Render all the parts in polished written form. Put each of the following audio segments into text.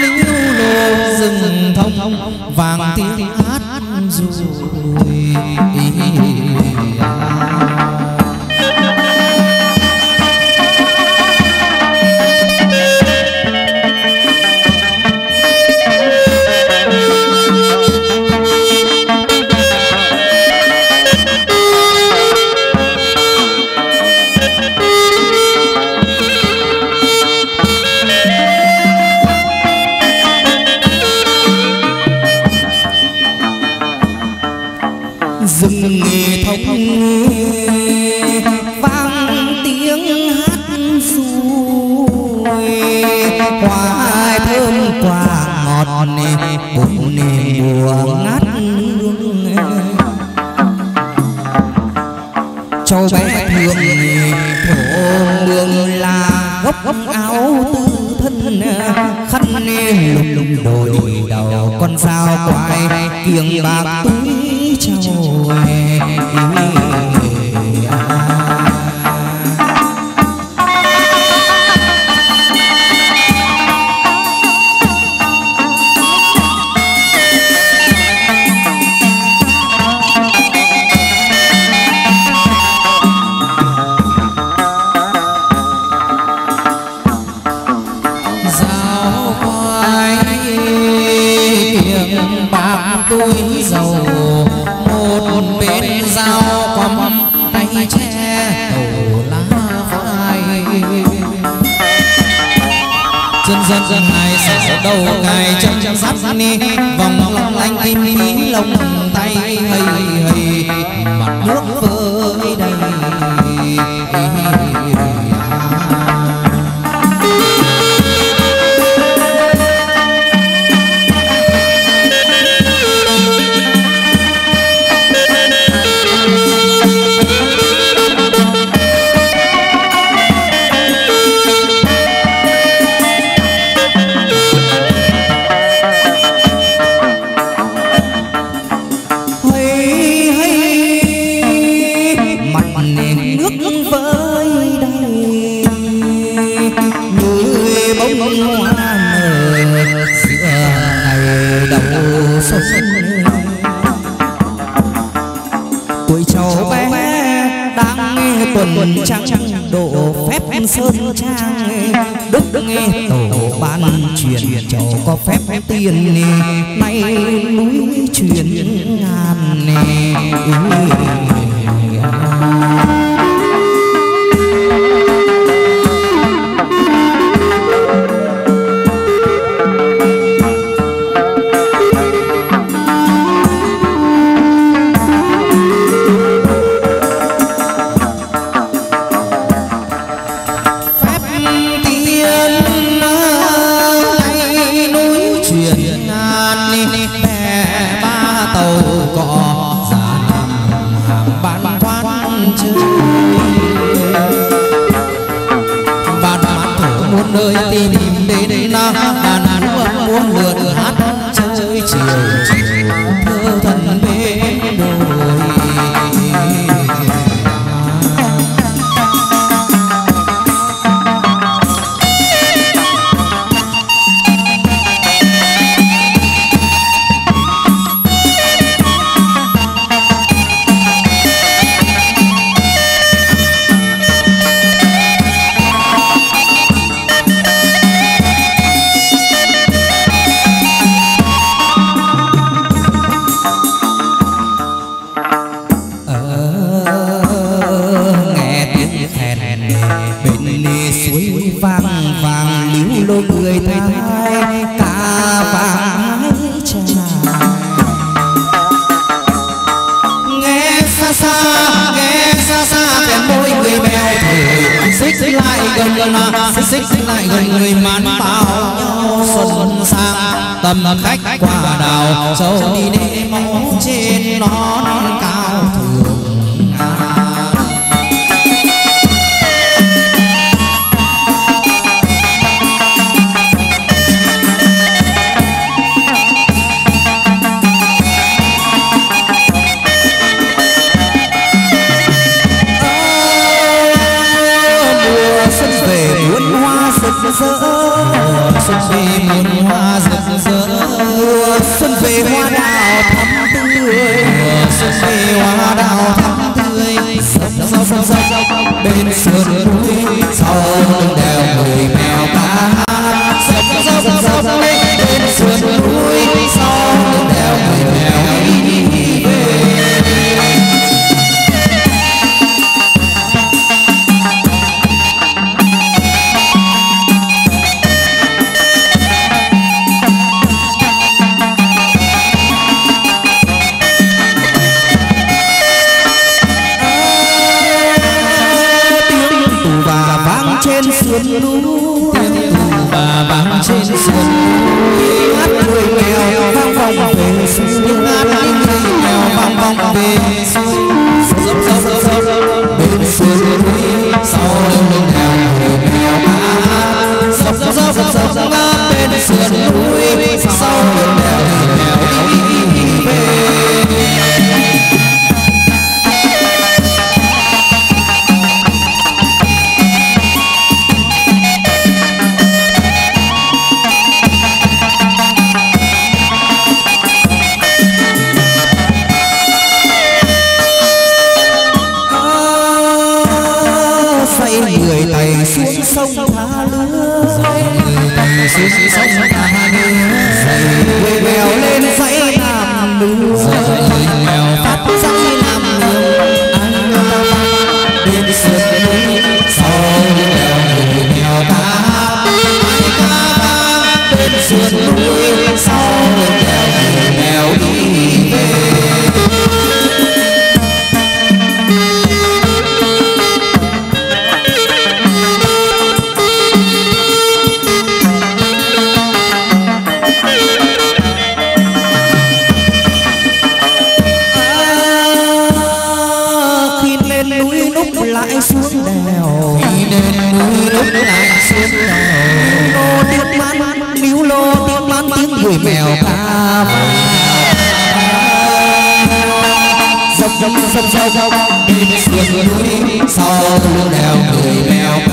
lính lô rừng thông vàng tiếng hát ru rồi tầm khách quả đào châu đi đến mong chế. dốc bên sườn núi sau đèo người mèo ta hát dốc bên sườn núi sau đèo người mèo đi về. Tiếng tù bà vang trên sườn núi hát người mèo vang vọng về suối, hát người mèo vang vọng về suối, dốc dốc dốc bên sườn núi sau lưng đèo người mèo ta, dốc dốc dốc dốc dốc bên sườn núi sau lưng đèo mèo đi về. Hãy subscribe cho kênh Ghiền Mì Gõ để không bỏ lỡ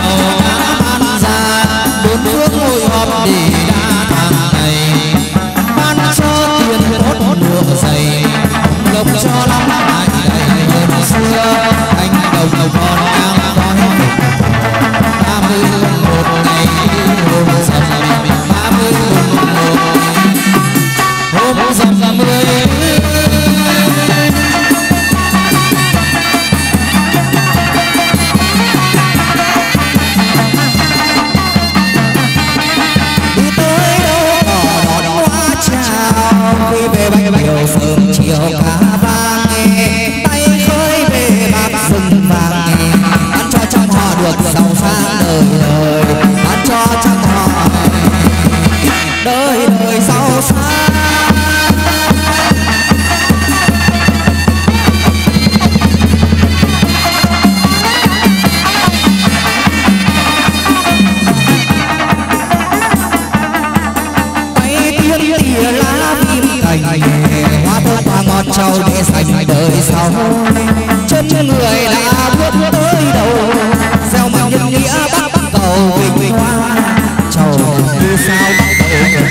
sầu ra bốn bước hội họp để đa thang này ban cho tiền tốt nửa dày lộc cho lắm lại đầy hơn xưa anh đồng đầu con cao con 31 ngày hôm dầm 31 hôm dầm 30 sớm chiều cá vàng tay khơi về bạc rừng vàng ăn cho trong họ được giàu sang đời đời ăn cho trong họ đời đời giàu sang trâu để dành đời sau chân người đã bước tới đầu gieo mầm nhân nghĩa bắt cầu bình hoa trâu như sao bắt đầu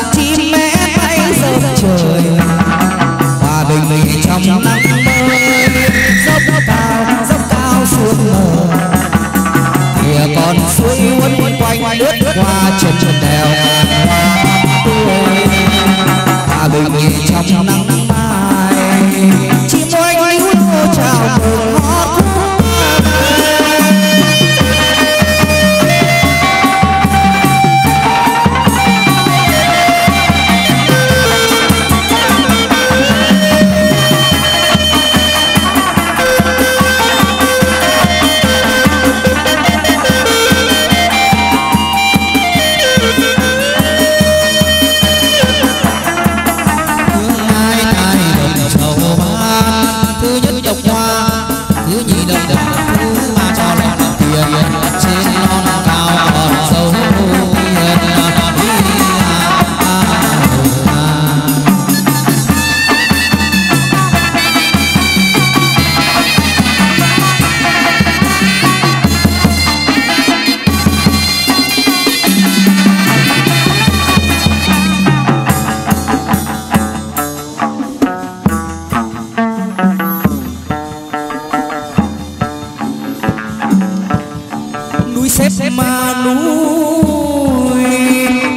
xếp ma núi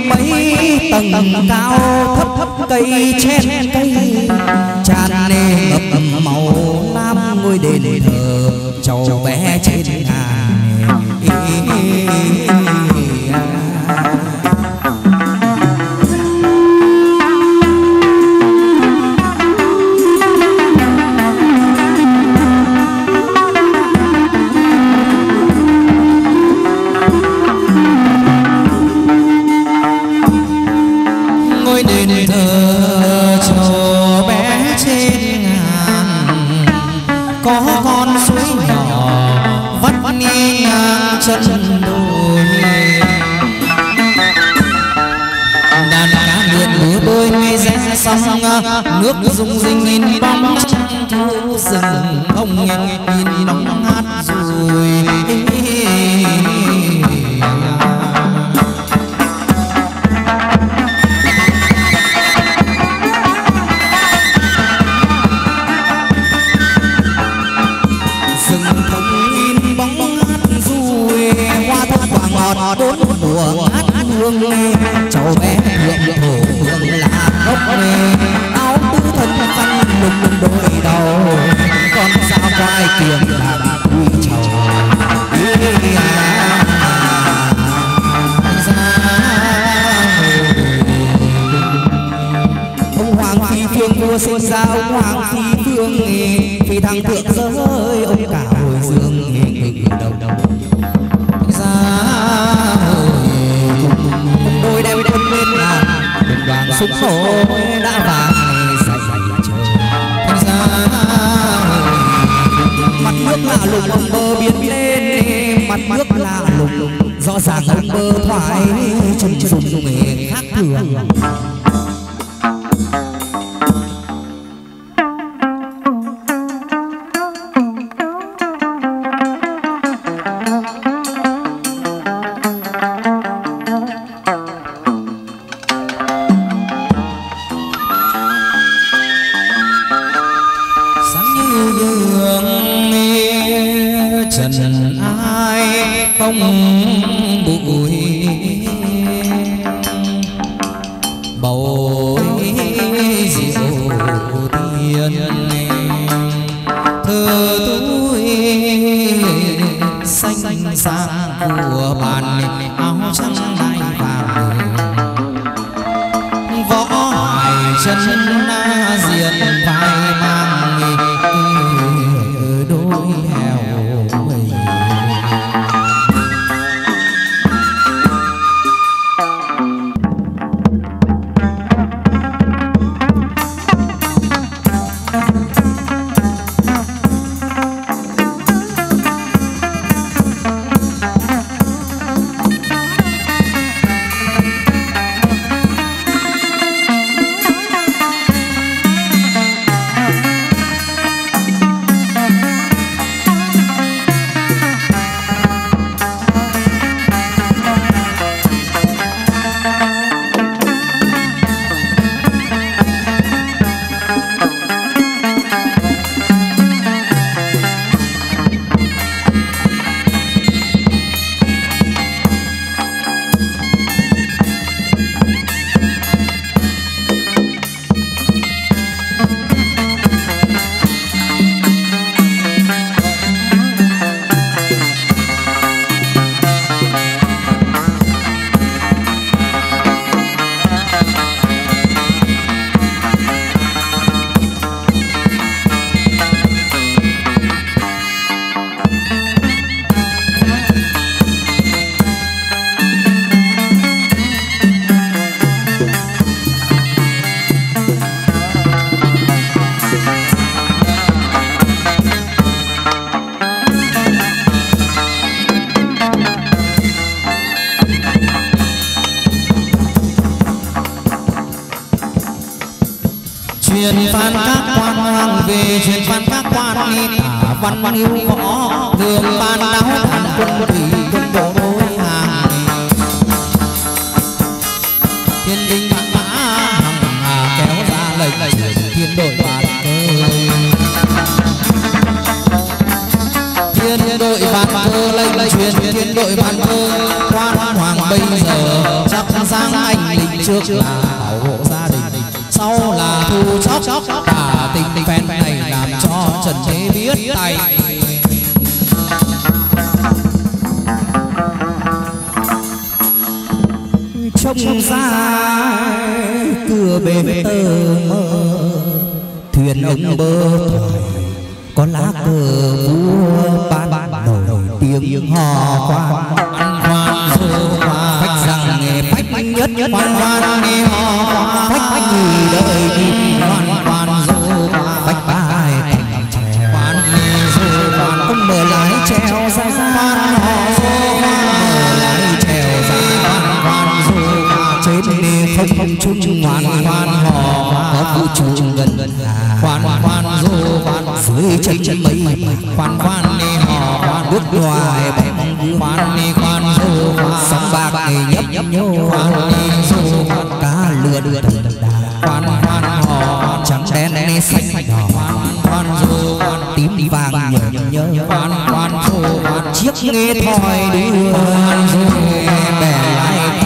mấy tầng cao thấp thấp cây chen cây tràn nề ngập màu lam ngôi đền thờ cháu bé trên ngà. Nước rung rinh in bóng trăng thu rừng ông in nóng hát rồi. Rừng thông in bóng hát rồi, hoa thơm quả ngọt đốn mùa hát hương lên. Cháu bé lượm thổ hương là gốc mê đôi đầu con sao vai kiềng là bà quý chầu ông hoàng phi phương vua sinh ra ông hoàng phi phương phi thăng thượng giới ông cả hồi dương hình đầu đầu ra đôi đem quân lên đồng đoàn súng nổ đã vàng mặt nước lạ lùng ông bơ biến lên mặt nước lạ lùng rõ ràng ông bơ thoải chân chân dùng nghề khác thường. Văn yêu võ đường ban đáo thần quân thủy quân bộ đối hàng thiên binh bắn mã hằng hà kéo ra lệnh thiên đội và thiên đội bàn thơ lây truyền thiên đội bàn thơ quan hoàng bây giờ chắc sang anh lịch trước là bảo hộ gia đình, sau là thu chóc cả tình phen này làm cho trần thế biết tay. Trông ra cửa bề tơ thuyền ông bơ thoải có lá cờ vua ban nổi tiếng hò khoan khoan khoan phách rằng nghề phách nhất nhất khoan khoan nghe hò khoan phách người đời đi khoan khoan dô phách bài thành trẻ khoan nghe dô khoan không mở lái treo ra khoan hò dô khoan mở lái treo ra khoan khoan dô khoan chế nề không không chung khoan khoan hò có vũ trụ gần khoan khoan dô khoan dưới chân mấy khoan khoan nê hò khoan bước ngoài bẻ khoan nê khoan dô khoan sóng bạc nê nhấp nhô khoan nê dô khoan cá lừa khoan khoan hò trắng đen nê xanh đỏ khoan khoan dô khoan tím vàng nhớ khoan khoan dô khoan chiếc nghe thòi đưa khoan dô bẻ lái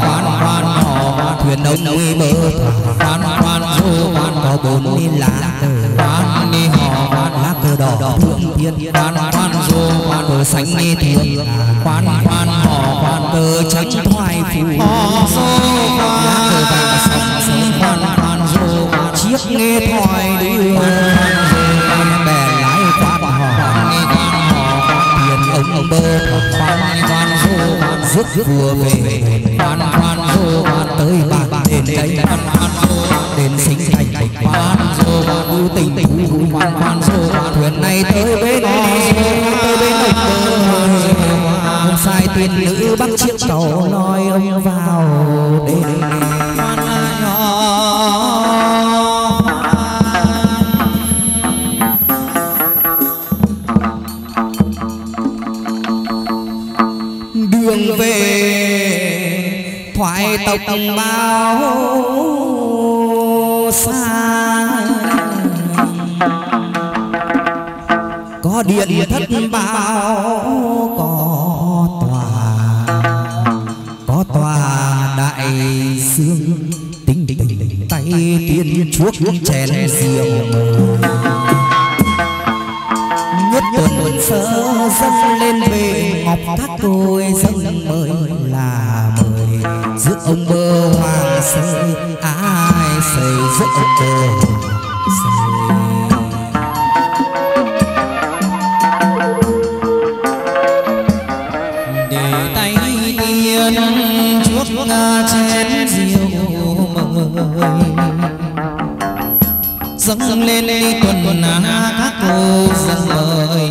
khoan khoan hò thuyền ông nuôi bờ khoan khoan dô khoan có bốn nê lá khoan nê lá cờ đỏ thượng thiên khoan khoan dô khoan cờ xanh nghe thiên khoan khoan hò khoan cờ trắng hoài phù hò dô khoan cờ vàng sóng sóng khoan khoan dô chiếc nghe thòi đưa khoan dô khoan bè lái khoan hò nghe khoan hò thuyền ông bơ khoan khoan dô khoan rước vừa về khoan khoan dô khoan tới bạn đền đấy khoan dô đền sinh thành khoan dô khoan tình tình khoan khoan dô thuyền này tới bên ông bơ hôm sai tuyệt nữ bắt chiếc tàu lôi ông vào đền đường về thoại tộc bao xa có điện thất bao có tòa đại sương tính tình tay tiên chuốc chén rượu nhất tuần sơ dâng lên về ngọc thác tôi dâng mời là mời giữa ông bơ hoàng sơi ai sơi giữa ông bơ để tay tiên chuốc chén rượu mời dâng lên tuần á các cô dâng mời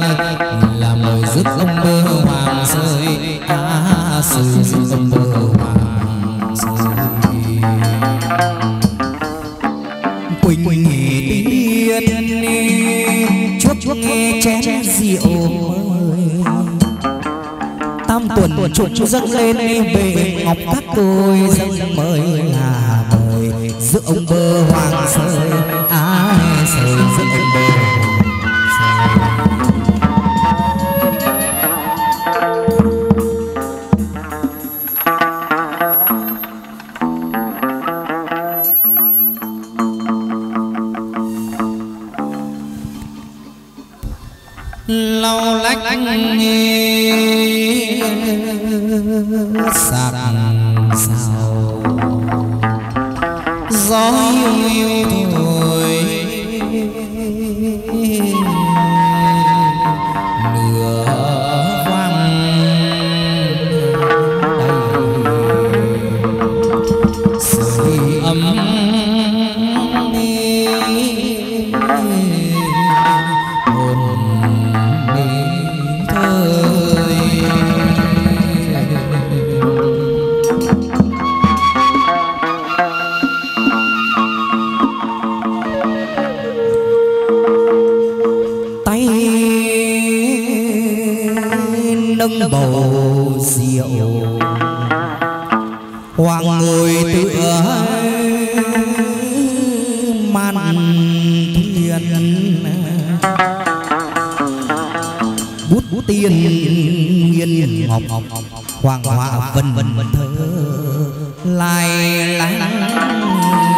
là mời rước ông bơ hoàng rơi á sự rước ông bơ hoàng rơi quỳnh nghề tiên chuốc nghe chén rượu tam tuần trụng dâng lên về ngọc các cô dâng mời là mời rước ông bơ hoàng rơi ai sơi rước ông bơ lau lách sạc sao gió yêu thôi nửa quang đầy sưởi ấm bầu rượu hoàng ngồi tựa màn thuyền bút tiên nghiên ngọc hoàng hoa vân vân thơ lai láng. Mỉm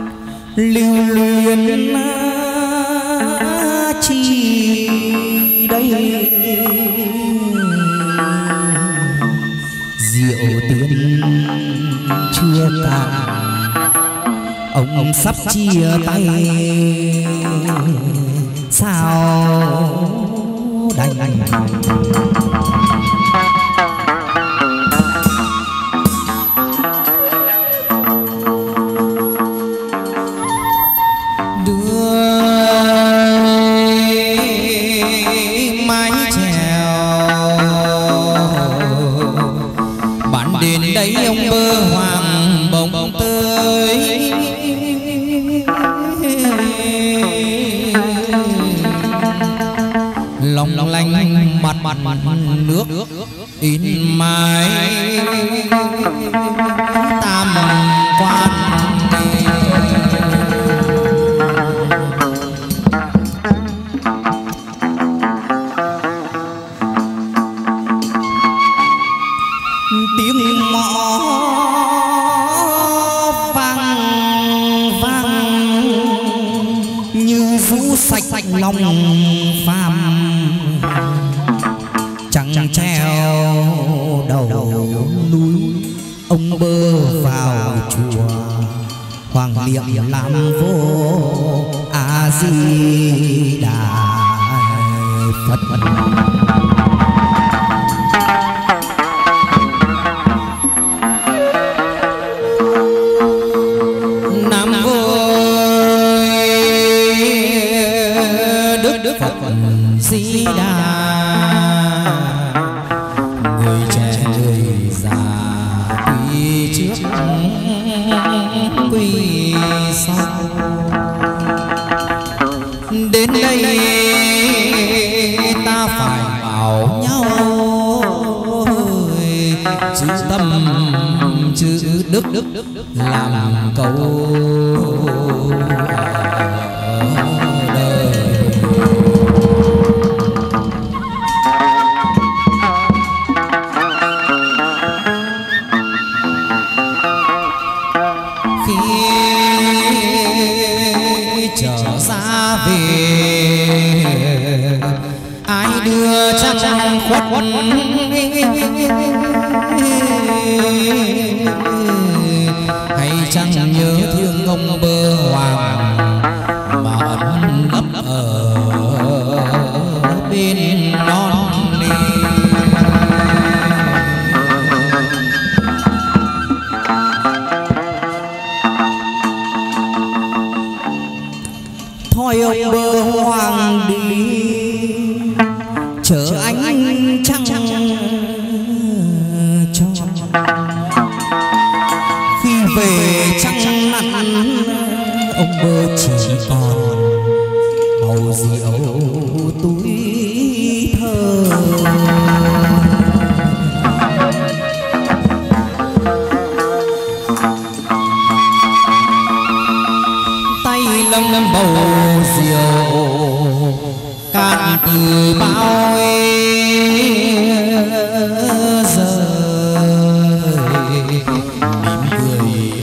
cười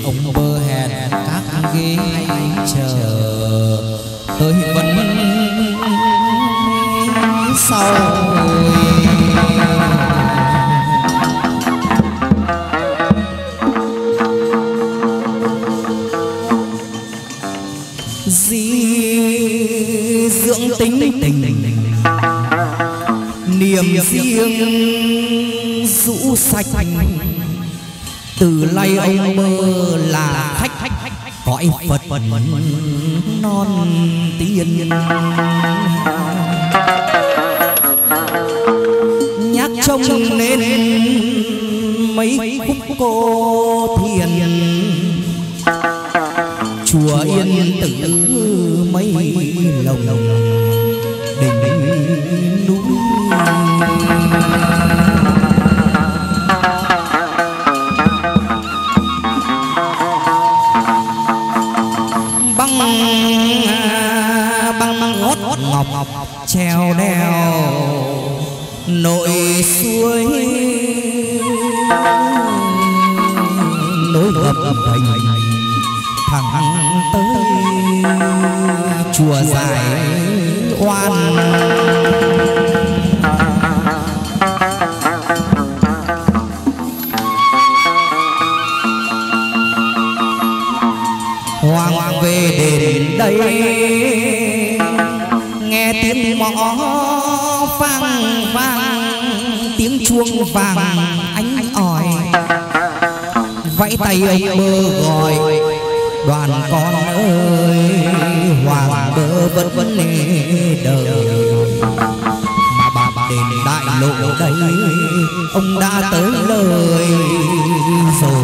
ông bơ hẹn các ghế anh chờ tôi vẫn sau di dưỡng tính tình niềm riêng rũ sạch từ nay ông mơ là khách cõi Phật non tiên. Nhắc trông lên mấy khúc cô thiền chùa Yên Tử mấy lồng đỉnh núi. Treo đèo nội suối nối hợp thành thẳng tới chùa Giải Oan. Hoàng về đến đây tiếng mõ vang vang, tiếng chuông vàng ánh ỏi, vẫy tay ông mơ gọi đoàn con ơi. Hoàng mơ vẫn lê đời mà bà đền đại lộ đây ông đã tới lời rồi.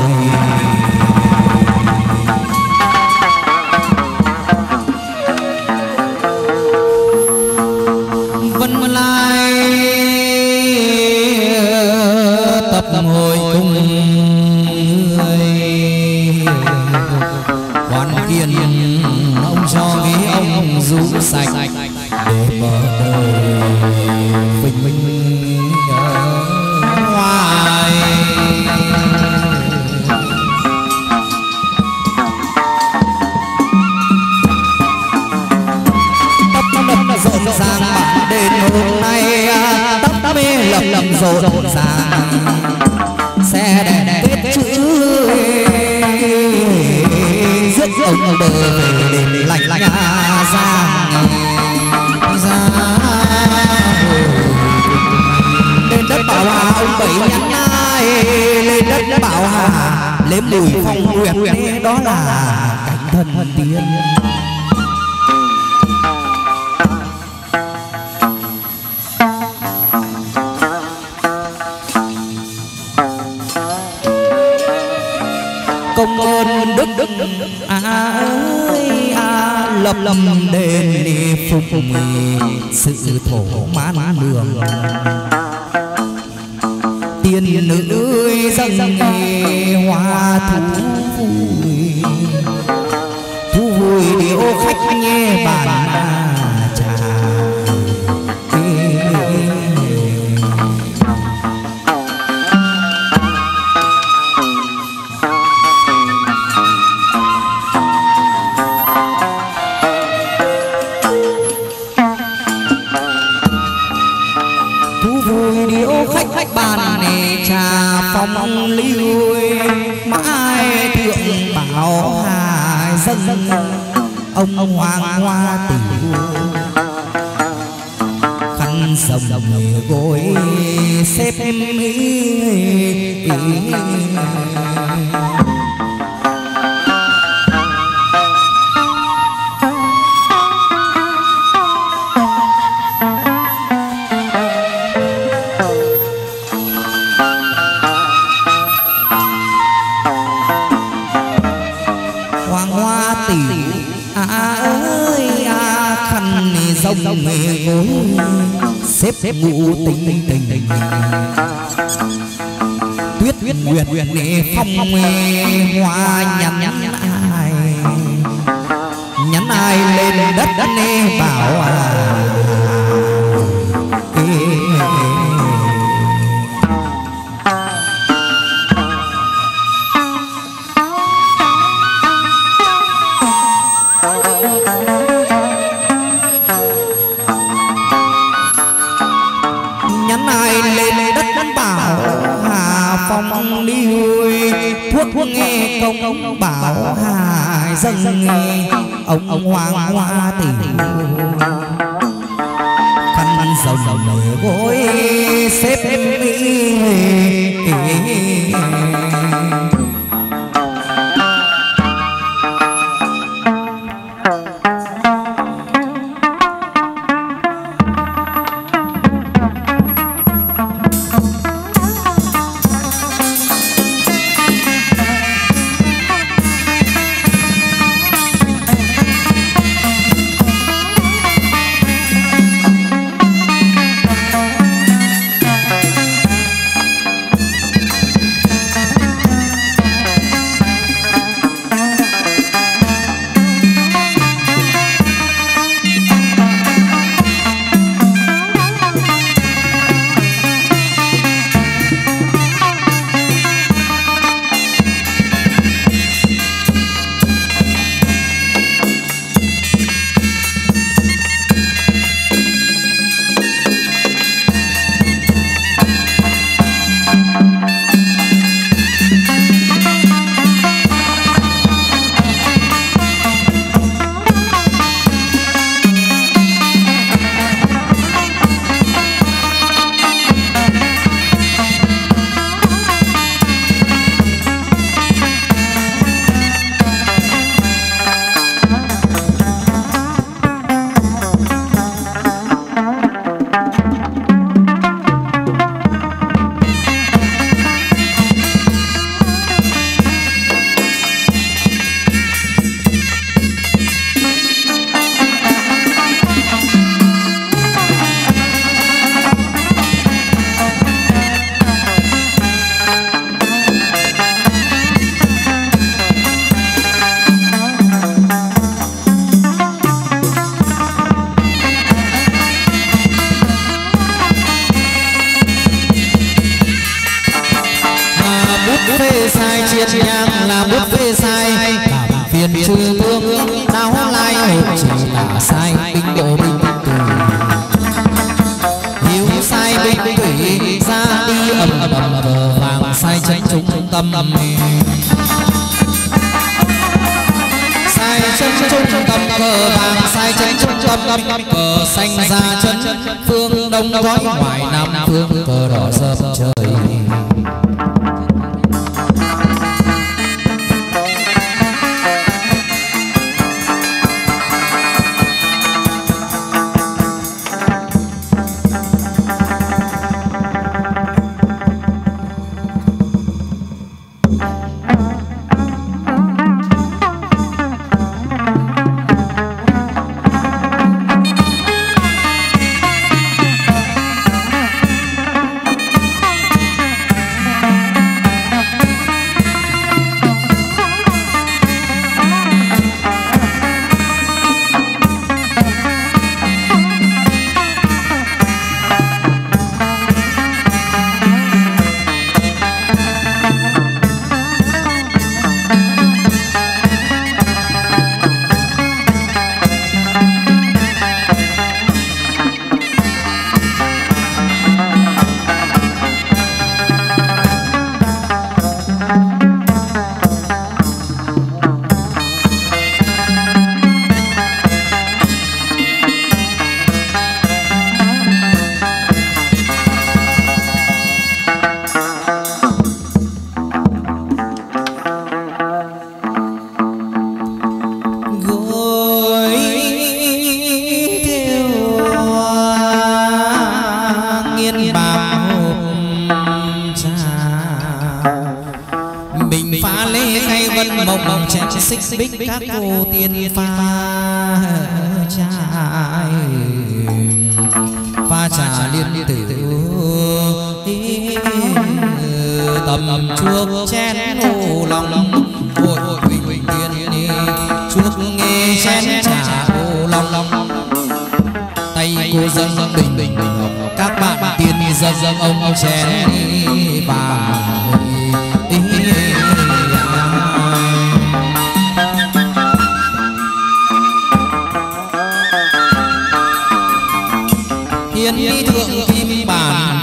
Rộn ràng xe đèn kết chữ rất ông bờ về lạnh lạnh ra lên đất Bảo Hà ông bảy nhắn ai lên đất Bảo Hà lấy mùi phong nguyệt đó là cảnh thân tiên. Công ơn đức ơi lâm đền phục sự thổ mãn đường tiên nữ dâng hoa thú vui điệu khách nghe bản trà phong lưu mãi thượng Bảo Hà dân ông hoàng hoa tử khăn rồng gối xếp mỹ xếp ngũ tình tuyết nguyệt phong hoa nhắn ai lên đất nê Bảo Hà vui thuốc nghe công bảo hài dân nghe ông hoàng hoa tình khăn dầu gối xếp mỹ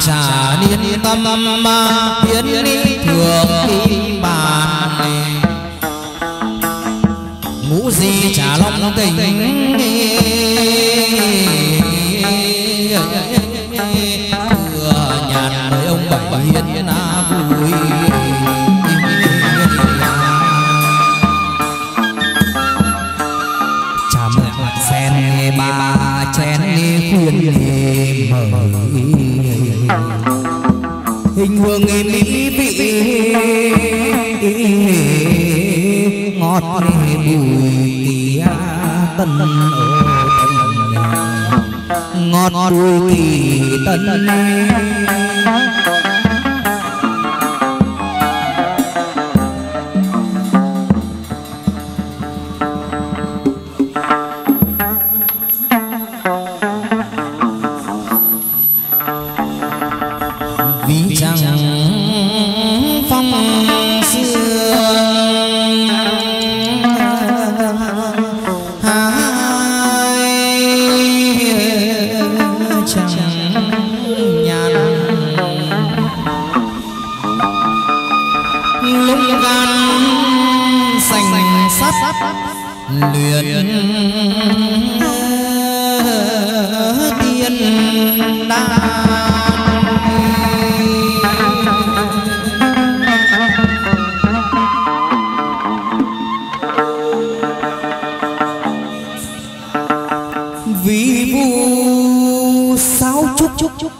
trả niên tâm ma biến đi thường kim bàn ngũ di trả long tình thừa nhàn với ông bảy hiền na vui trà mực sen ba chén khuyên hình hương mỹ vị ngọt bùi tân ngọt bùi tân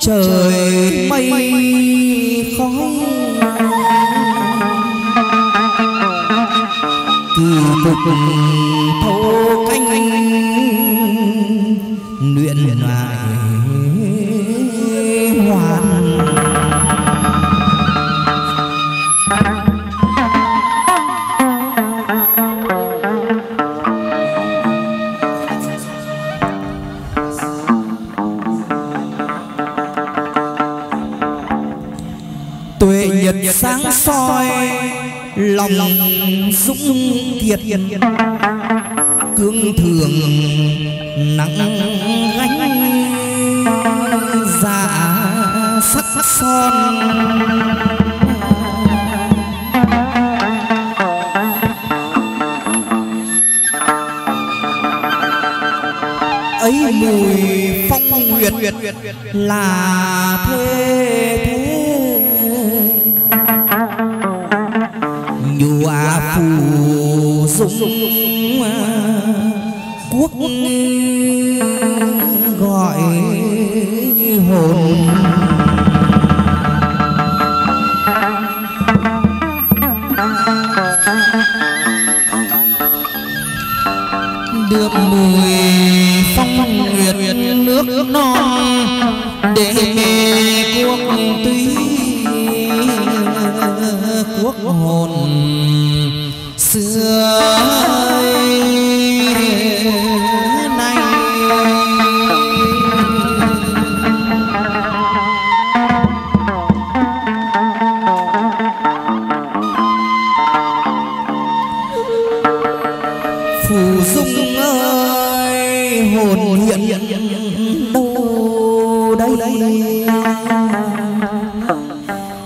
trời mây khói kỳ cục thâu canh luyện lại hoàn sáng soi lòng dũng thiệt cương thường nắng gánh dạ sắc son ấy mùi phong huyệt là thế phù dũng quốc gọi hồn được mùi phong nguyệt nước non để quốc túy quốc hồn xưa nay phù dung ơi hồn hiện đâu đây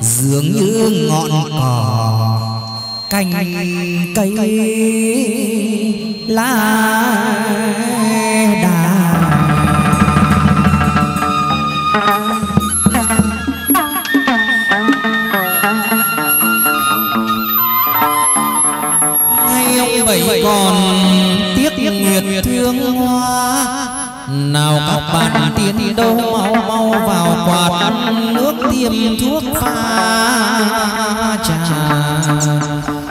dường như ngọn cỏ cành cây lá đà nay ông bảy còn tiếc nguyệt thương hoa nào các bạn tiến đâu mau vào quán nước tiêm thuốc pha trà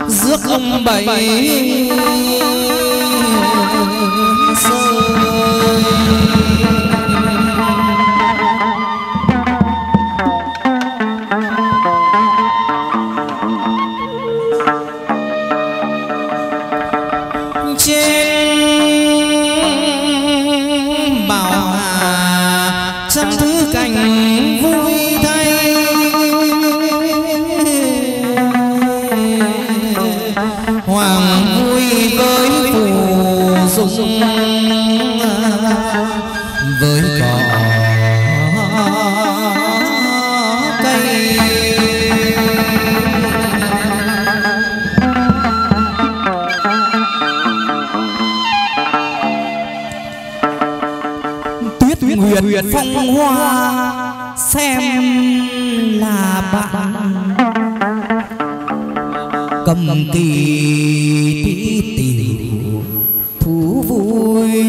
rước ông bảy trên bảo hà trăm thứ cảnh vui với cỏ Huyết Huyền Phong Hoa xem là bạn cầm kỳ tiểu thú vui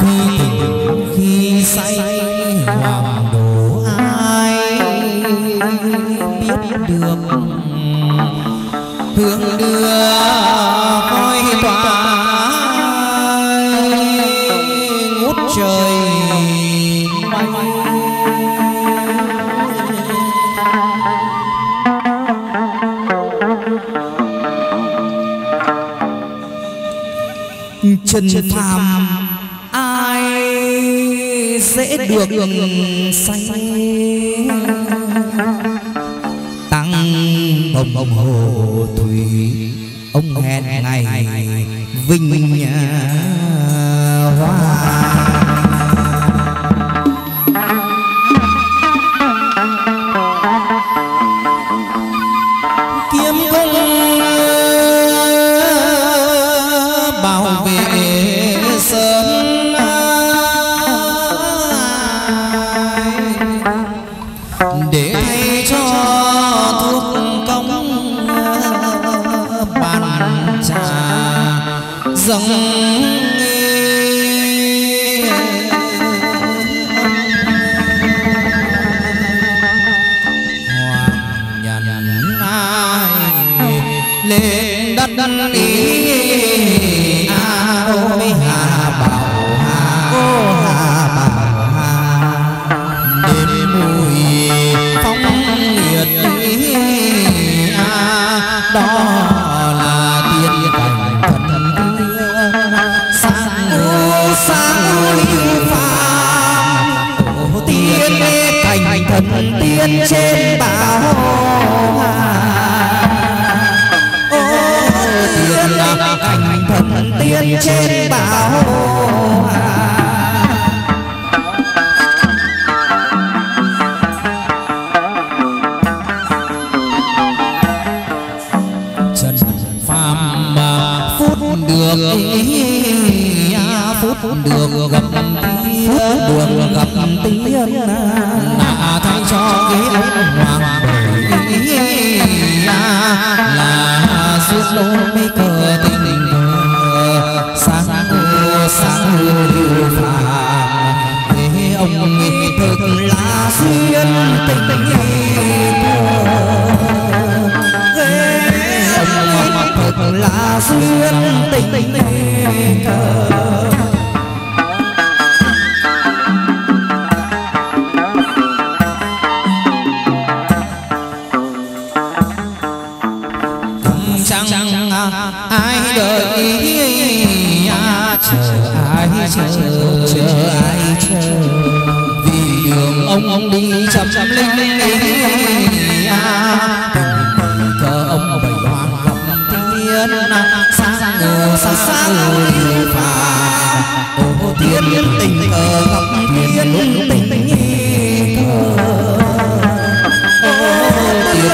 vậy. Khi say hoàng đổ ai biết được hướng đưa coi tòa ngút trời bay. Chân phàm ai dễ được say tăng ông hồ thủy ông hẹn ngày vinh hoa. Trên bảo tiền là cảnh thần tiên trên bảo trần phàm mà phút đường gặp đường gặp tiên là thay cho cái ông hoàng bởi là suốt lối mấy cờ tình cờ sáng điều phàm thế ông nghĩ thực là duyên tình ông thực là duyên tình cờ. Chờ ai chờ vì đường ông đi chậm chậm lên cờ ông bảy hoàng gặp tiên sáng người phàm ô tiên tình cờ gặp tiên tình cờ ô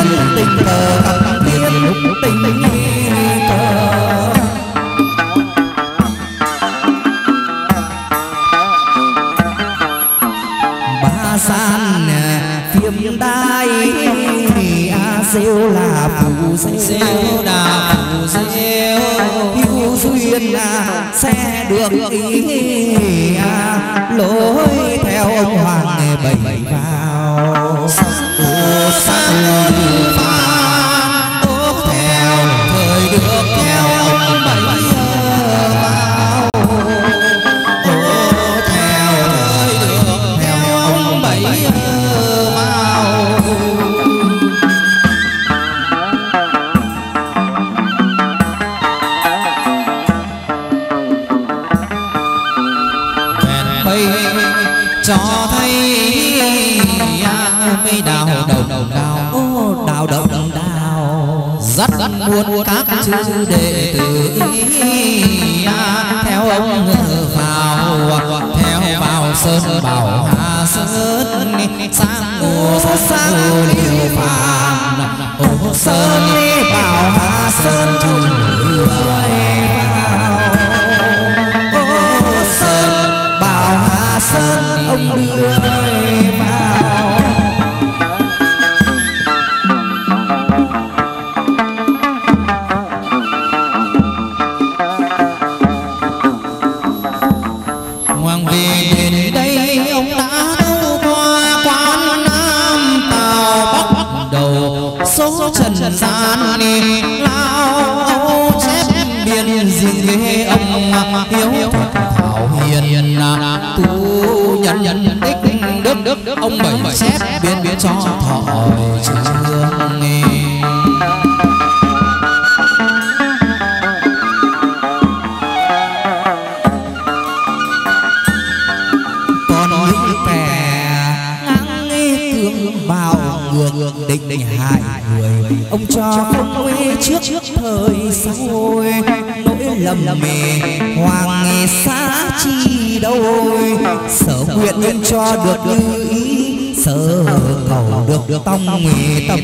tiên tình cờ gặp tiên tình cờ. San phiếm đai rêu là phù rêu đà phù rêu hữu duyên là sẽ được ý lối theo ông hoàng nghề bảy vào sáng phá tốt theo thời được theo ông bảy vào cho thấy mấy đào rất muốn các chư đệ tử theo ông vào sơn bảo hà sơn sáng ngô liễu phàm số trần gian đi lao chép biên gì ông hiếu thảo hiền tu nhân tích đức ông bảy chép biên cho thọ trường. Định hại người ông cho không quê trước thời sau nỗi lầm mề hoàng nghe xa chi đâu sở nguyện nên cho được như ý sở cầu được tông người tâm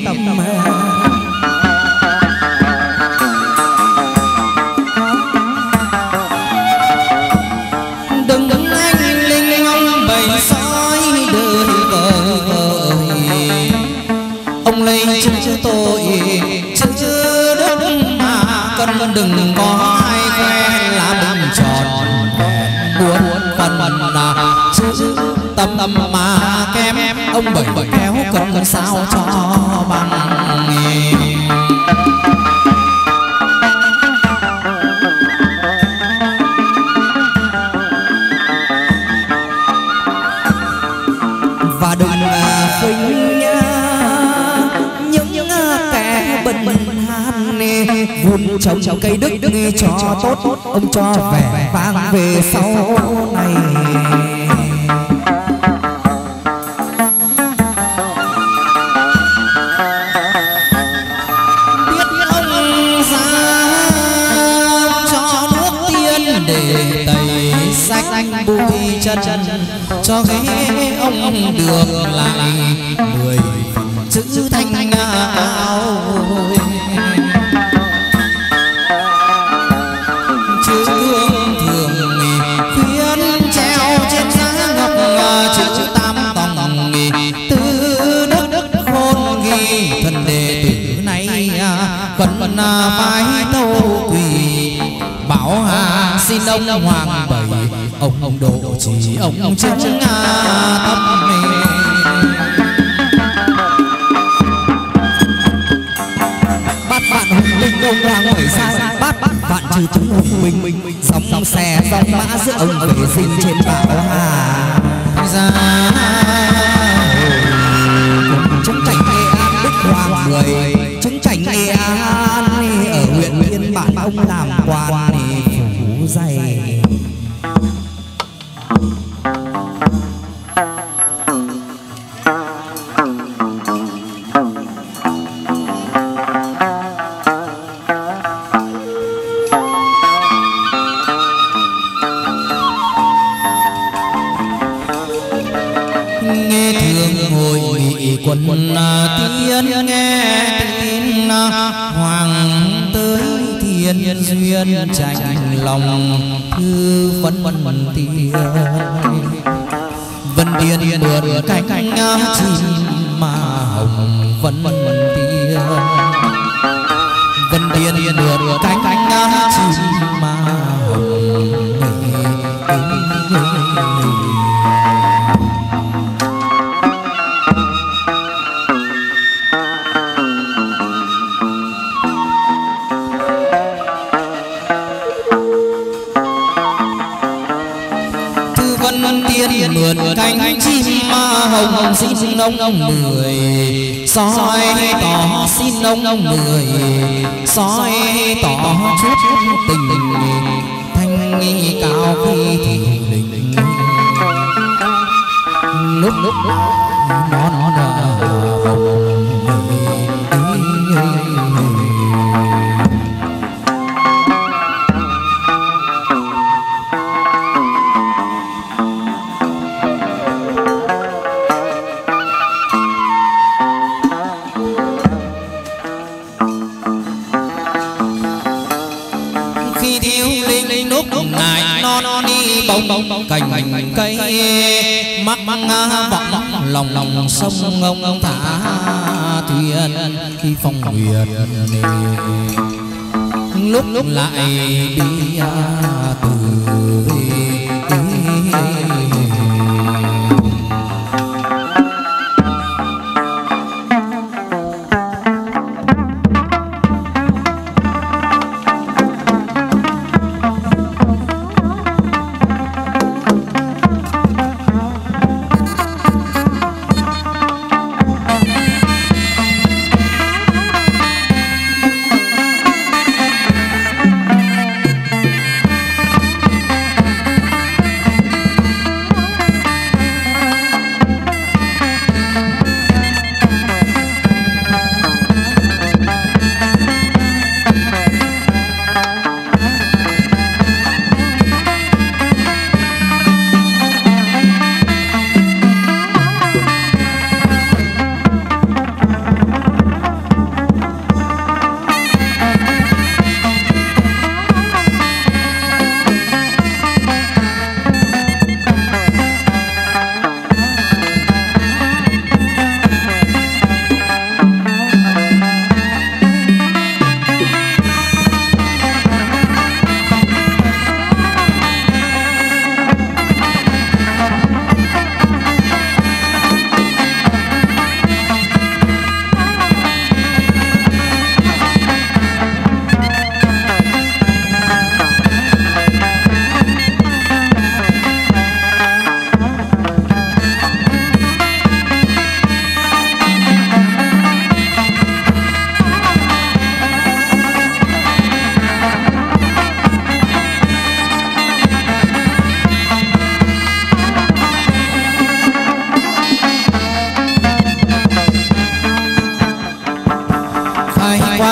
đừng có ai quen là đừng tròn vẹn muốn phần là chứ tâm mà kém ông bảy kéo cần sao cho bằng và đừng phình nhá những kẻ bận bận vun trồng cây đức nghe cho tốt ông cho vẻ vang về sau này biết ông ra cho nước tiên để tẩy sạch bụi chân cho ghế ông được lại người chữ thanh ngao bái tâu quỳ bảo hà xin ông hoàng bảy ông độ chỉ ông chứng tâm mình bắt bạn hùng binh ông hoàng bảy sai bắt bạn trừ chúng hùng binh dòng xe dòng mã giữa ông về sinh trên bảo hà ra chứng cảnh nghệ an đức hoàng người chứng cảnh nghệ an ở huyện Yên Bản ông làm quan phủ dày nghe thường ngồi quần tiên nghe tin hoàng nhân duyên tranh lòng thư vân tiên vân tiên vượt cánh chim mà hồng vân tiên vân tiên vượt cánh chim mà hồng mượn cánh chim ma hồng xin ông mười soi tỏ xin ông mười soi tỏ chút tình thanh nghi cao khi thì đình lúc lúc nó nở hồng cành cây mắc vọng lòng sông ông thả thuyền khi phong nguyệt lúc lại đi từ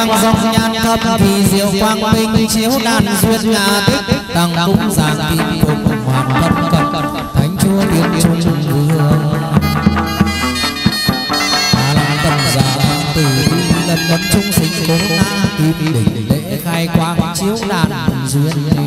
quang dòng nhan thấp thì diệu quang minh chiếu đàn duyên nhà tích tăng cúng giảng kim cùng hoàn tất cật thánh chúa tiến trung trung hương ta làm tầm giả từ lần lần trung sinh cố ngã kim đỉnh lễ khai quang chiếu đàn duyên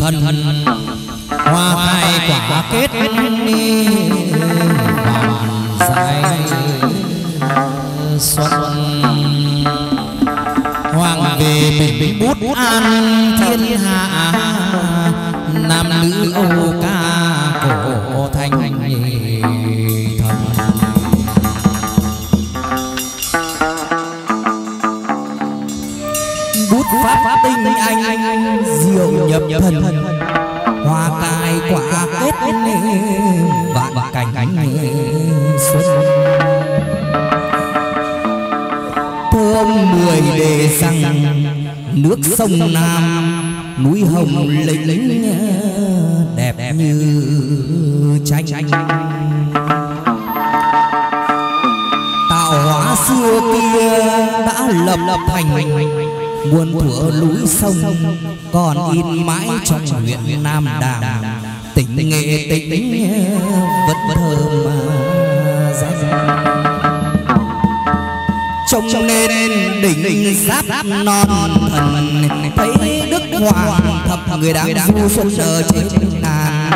thân hoa khai quả kết đi hoàn giải xuân hoàng về bình bút an thiên hạ nam nữ âu ca cổ thành nhị thần bút pháp tinh anh diệu nhập thần hoa tai quả kết vạn cảnh xuân thơm mười đề rằng nước sông Nam núi Hồng lênh lênh đẹp như tranh tạo hóa xưa kia đã lập thành muôn thuở núi sông còn in mãi trong huyện Nam Đàn tỉnh Nghệ tỉnh vẫn thơm trông nên đỉnh giáp non thần thấy đức hoàng thập người đáng du xuân sờ trên ngàn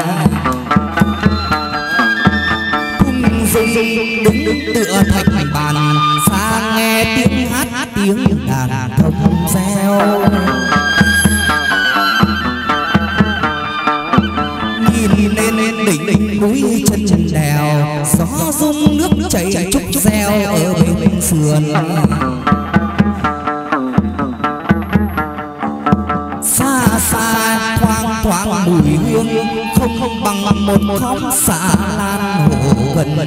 cung dung đứng tựa thành bàn xa nghe tiếng hát tiếng đàn thông reo nhìn lên đỉnh núi chân đèo gió rung nước chảy trúc reo ở bên sườn xa xa thoáng mùi hương không bằng một khóm xạ lan hồ gần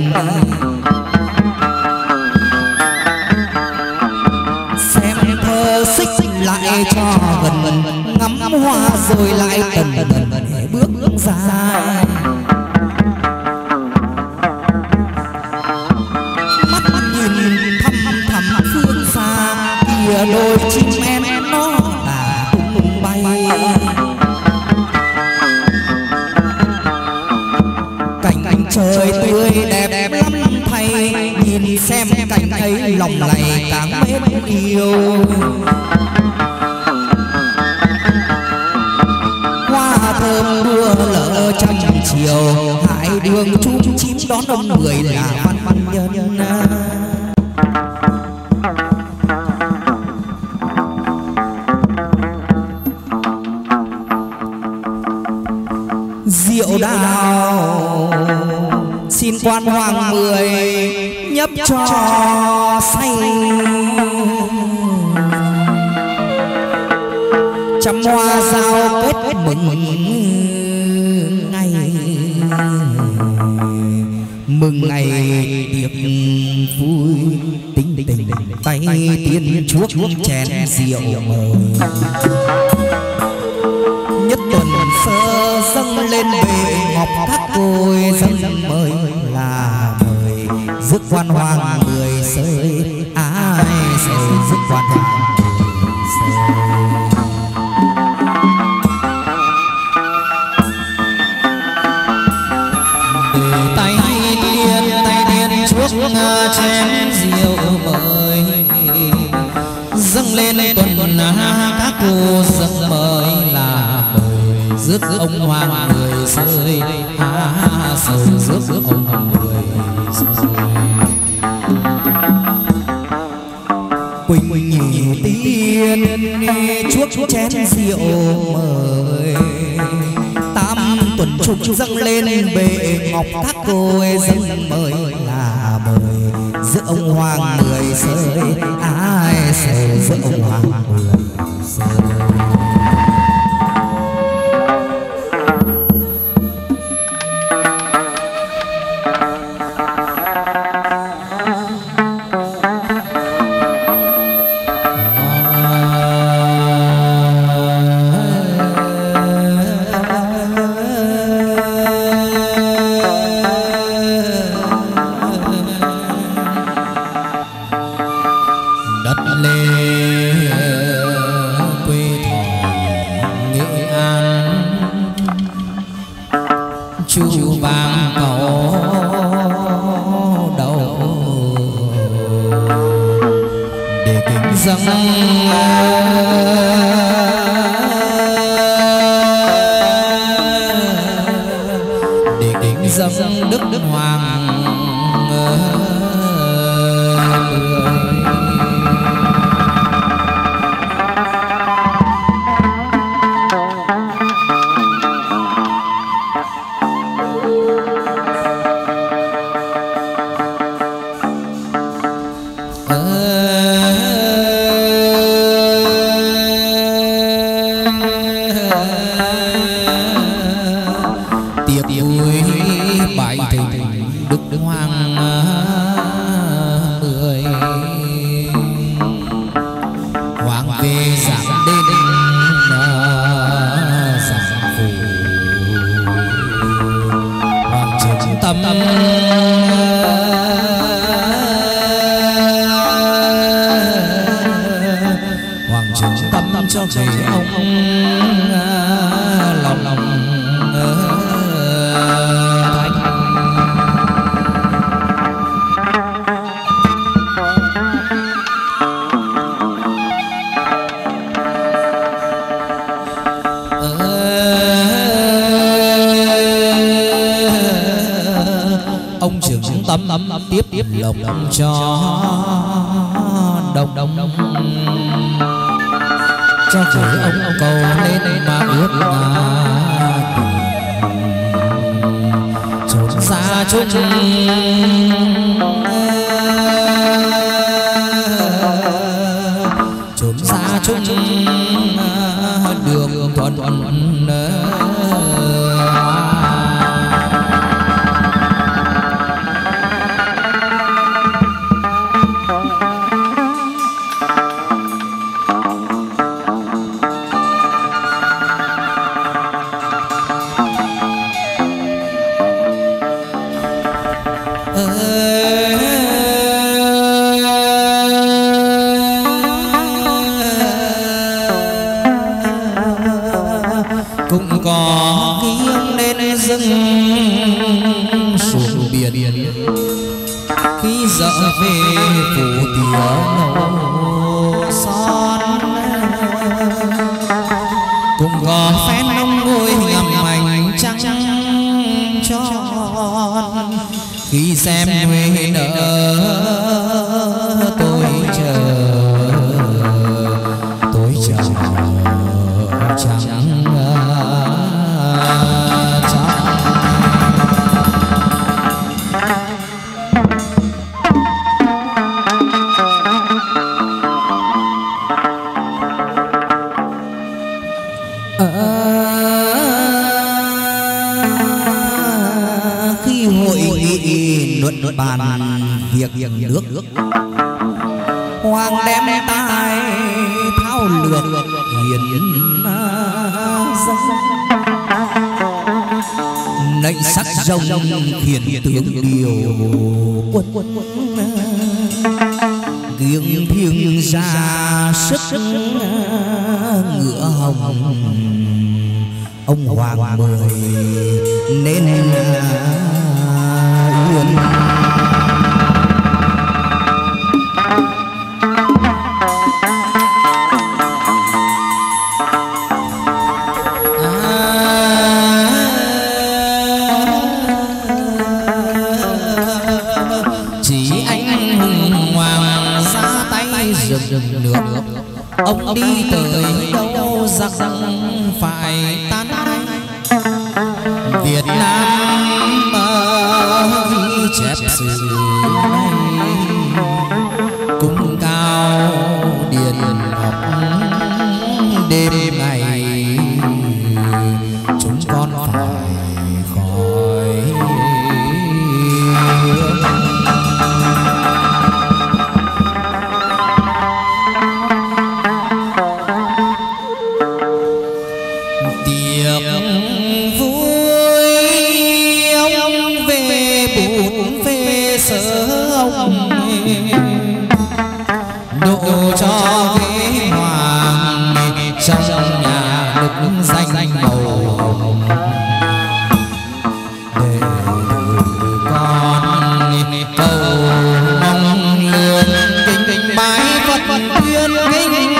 lại cho gần ngắm hoa rồi lại gần bước ra mắt nhìn thăm phương xa kìa đôi chim em nó đã tung bay cảnh trời tươi đẹp lắm thay nhìn xem cảnh ấy lòng này càng mến yêu chiều hải đường chú chim đón đông người là văn nhân diệu đạo xin quan hoàng mười nhấp cho say trăm hoa giao kết mừng ngày tiệc vui tình tay tiên chuốc chén rượu mời nhất tuần sơ dâng lên về ngọc thác côi dâng mời là mời rước quan hoàng người sơi ai sơi rước quan hoàng chén rượu mời dâng lên tuần các cô dâng mời là mời rước rước ông hoàng người rơi, há sầu rước ông hoàng người quỳnh quỳnh tiên chuốc chén rượu mời tam tuần trục dâng lên bệ ngọc các cô dâng mời là mời giữa ông hoàng người rơi, ai sầu giữa ông hoàng người rơi. Ông đi tới đâu giặc phải tan Việt Nam ghi chép sử này cũng cao điền học đêm ngày chúng con phải khỏi tiệc vui. Ông về bụng về sở ông độ cho ghế hoàng trong nhà được danh màu hồng để con cầu mong lương tình bái vật thiên hình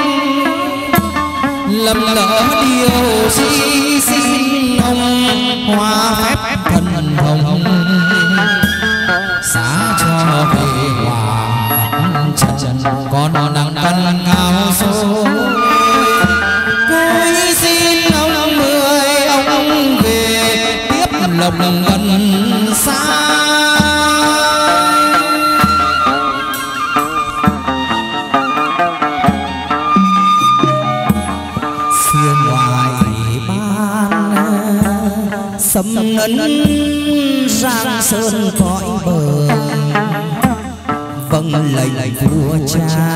lầm lỡ điều gì sinh ông hoa phép thần hồng xá cho về hoàng trần con đang tân ngao số cuối xin ông mười ông về tiếp lòng gần xa sầm ấn giang sơn cõi bờ vâng lệnh vua cha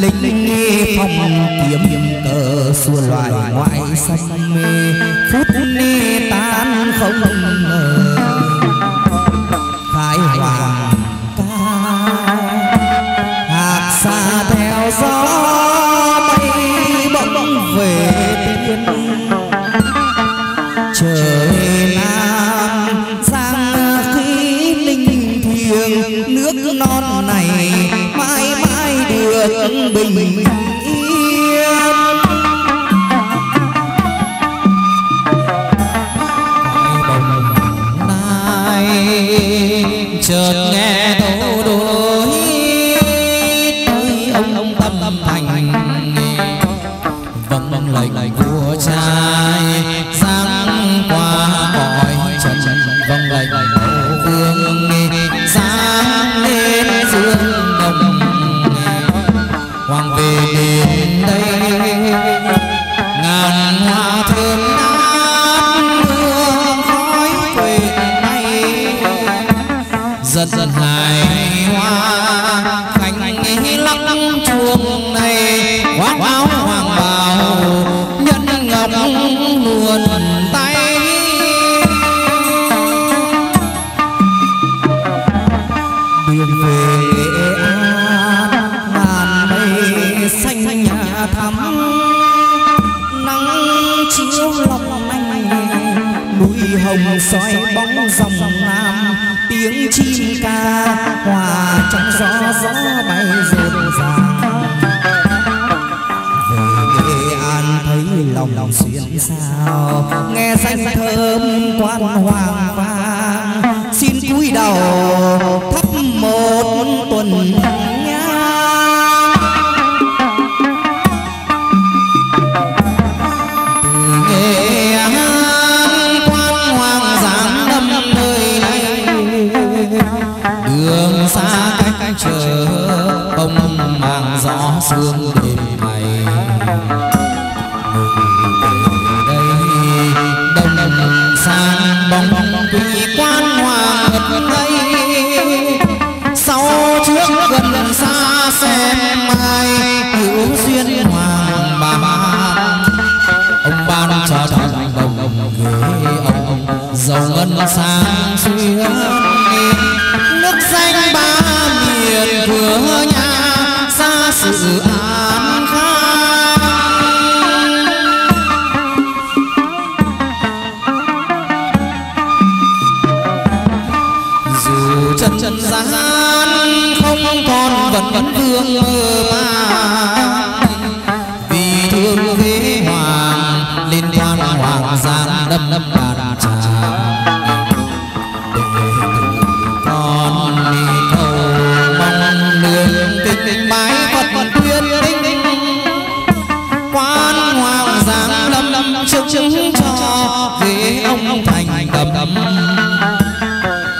lính nghi phòng kiếm cờ xua loài ngoại xâm mê phút ni tan không ngờ khai hoàng ca hạt xa theo gió bay bỗng về tiên trời Nam Giang khí linh thiêng nước non này mãi mãi được bình yên. Bồng lai chợt nghe tấu đối tới ông Tâm Thành vâng lời của trai dân hài hoa khánh lắc chuông này khoác áo hoàng bào nhân ngọc nguồn tay đường về ngàn mây xanh nhà thắm nắng chiếu lòng anh núi hồng soi bóng dòng Nam tiếng chim ca hòa trong gió gió bay rộn ràng về Nghệ An thấy lòng xuyên sao nghe danh thơm quan hoàng vang xin cúi đầu thắp một tuần nhang từ Nghệ An đường xa cách chờ ông mang gió sương đêm ngày đây đông sang bóng quý quan hòa gần đây sau trước gần xa xem mai hữu duyên hoàng bà ông ban cho thành đồng người ông giàu ngân sang xuyên nước xanh ba miền vừa nhà xa sự an khang dù trần gian không còn vẫn vương mơ màng vì thương ghế hoàng liên quan hoàng gian đâm bàn tràng mái vật tuyên linh giáng lâm chứng cho vì ông thành đầm đầm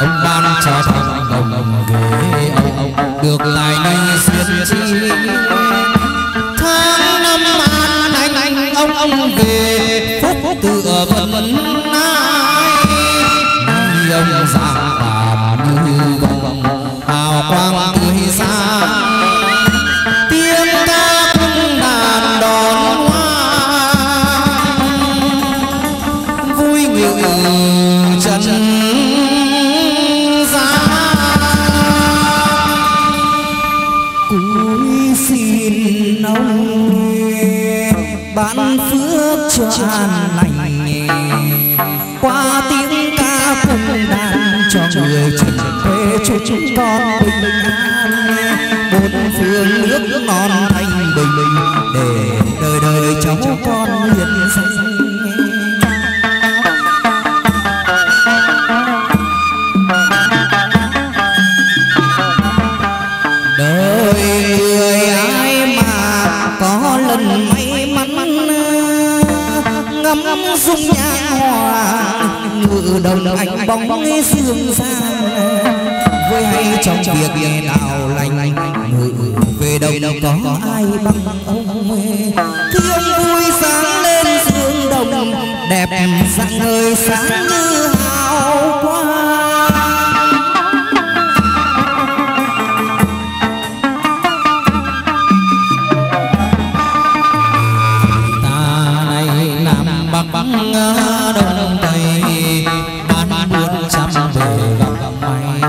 ông ban cho thành đồng về ông được lại nay xuyên chi tháng năm an anh ông về phúc tựa vân ai ông già và như vòng hào quang tươi sáng. Ban phước cho an lành qua tiếng ca cùng đàn cho người trần thế cho chúng con bình an bốn phương nước non thành bình để đời đời cháu con hiền danh. Đời người ai mà có lần may mắn ngắm dung nhang hoàng ngự đồng anh bóng dương gian với hay trong việc nghe đạo lành ngự về đâu có ai bằng ông thương vui sáng lên dương đồng đẹp rạng ngời sáng như hào quang. Đông Tây bán buôn trăm về gặp mày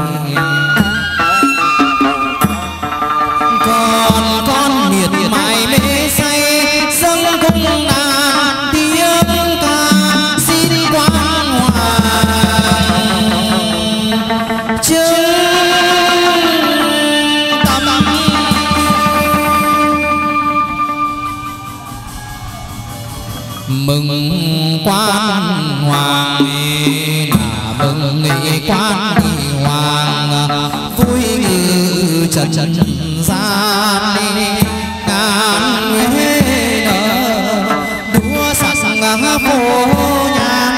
còn con miệt mài mê say dâng cung đàn tiếng ca xin quang hoàng chứng tâm mừng quan hoàng là mừng nghị quan hoàng vui như trần gian ngàn huế đua sắc phố nhang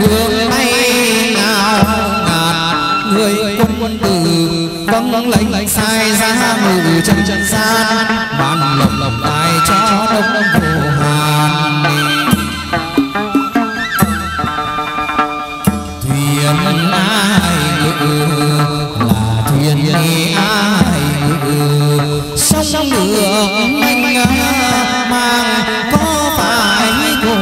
hương nay nào ngàn người quân tử vâng lệnh sai ra ngự trần gian ban lộc tài cho đông thổ hàn. Là thuyền đi ai sông đường mênh mang có phải cô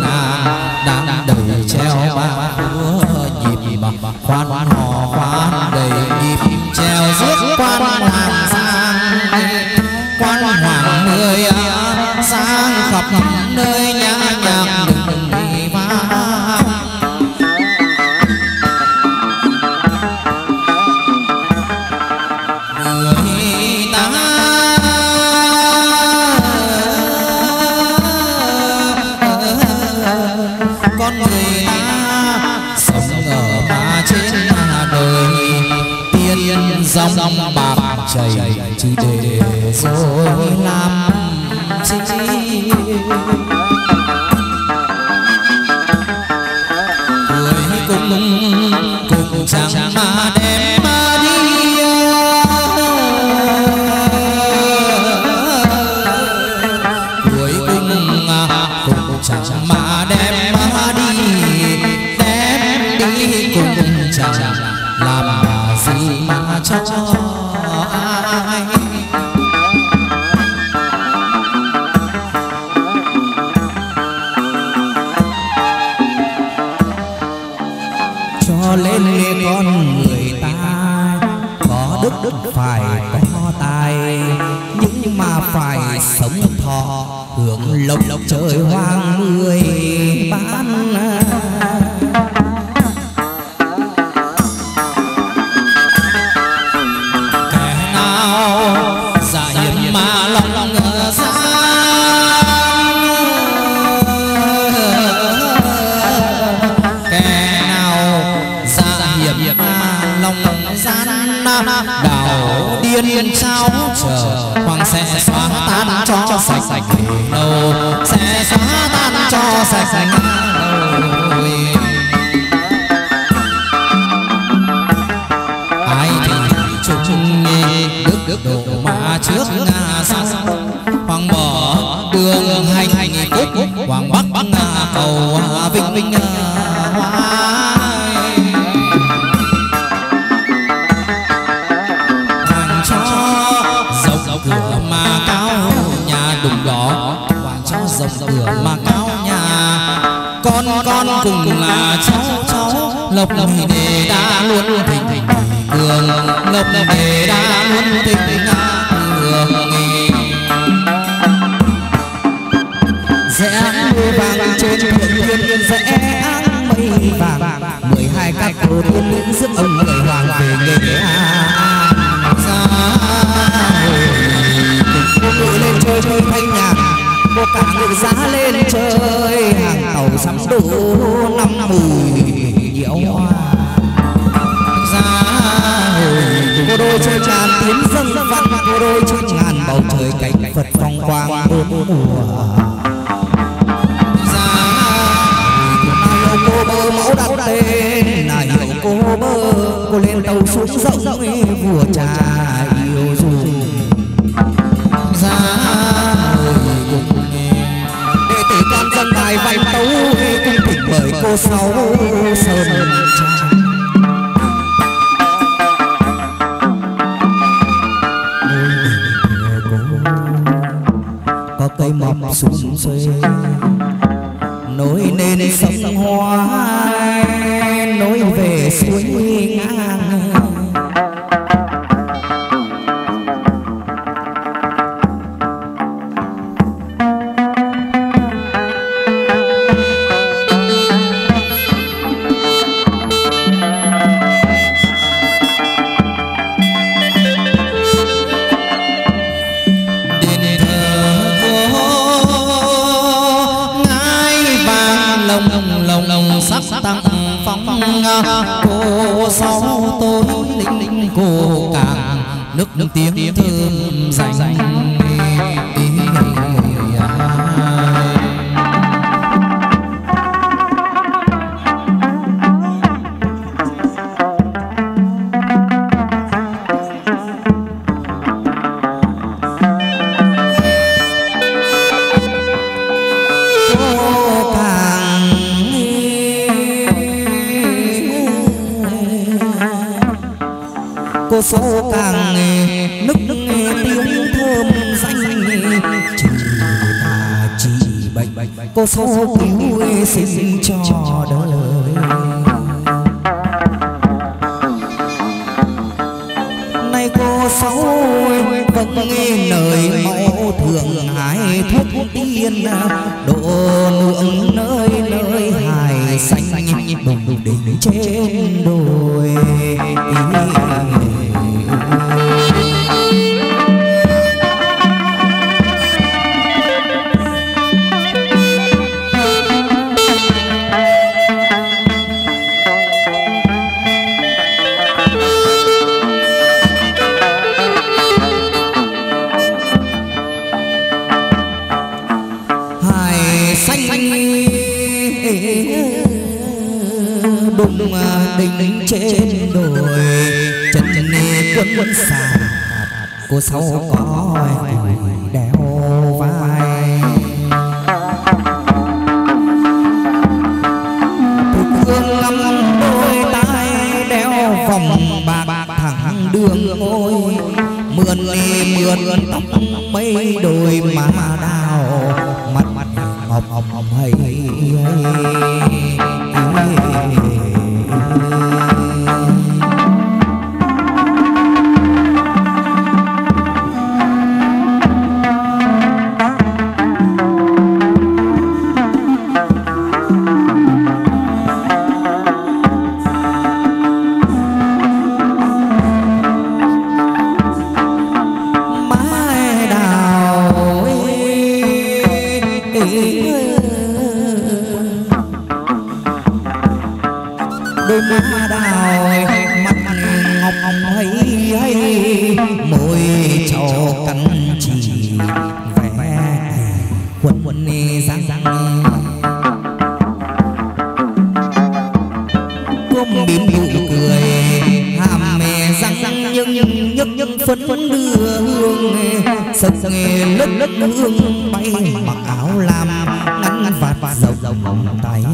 nàng đời treo ba lúa nhịp khoan hò khoan đầy nhịp treo rước quan hoàng sang quan hoàng người sang khắp nơi nhã nhạc đừng đi vang. Dòng bạc chảy chứ để rồi làm chi người cùng chẳng mà đem mà đi người cùng chẳng mà đem mà đi đem đi cùng chẳng làm gì mà cho ai cho lên con người ta có đức phải có tài nhưng mà phải sống thọ hưởng lộc trời hoang người bán. Điên cháu chờ hoàng sẽ xóa tan cho sạch đâu sẽ xóa sạch ai thì chúng đức độ mà trước ngã sang hoàng bỏ đường hành hành cúc hoàng bắc bắc cầu vinh vinh hoa hoàng cho dọc cửa mà cao nhà đùng đỏ hoàng cho dọc cửa mà cao nhà con cùng là cháu lộc lộc để đã luôn luôn thịnh cường lộc lộc để đã luôn luôn thịnh sẽ mưa vàng trên thượng thiên sẽ áng mây vàng 12 các cô thiên nữ rước ông người hoàng về nghề ra cô ngự lên chơi chơi thanh nhạc cô cả ngự giá lên chơi hàng tàu sắm đủ năm mùi nhiều hoa ra cô đôi chơi tràn tiếng dân văn cô đôi chơi ngàn bầu trời cảnh Phật phong quang bốn mùa cô bơ mẫu đặt tên là hiệu cô bơ cô lên tàu xuống rộng vua cha yêu dùng ra đệ tử con dân đài văn tấu cung thỉnh bởi cô sáu sơn cha có cây mọc xuống xuôi nối nên sông hoa nối về suối ngang nước tiếng thơm rành cô số càng nức nức tiếng thơm danh trừ tà trị bệnh cô số cứu xin cho đỡ lời nay cô sáu vẫn nghe lời mẫu thường hái thuốc tiên độ nương nơi nơi hài xanh đồng đỉnh trên đồi đỉnh trên đồi chân nê quân xà cô sáu có đeo vai thuộc hương ngắm đôi tai đeo vòng bạc thẳng đường ngôi mượn nê mượn tóc mấy đôi má đào mặt mặt ngọc ngọc hay quần quần giang giang vẫn đưa hương sập nghề lất hương bay mặc áo lam ngắn vạt vạt dầu hồng tay.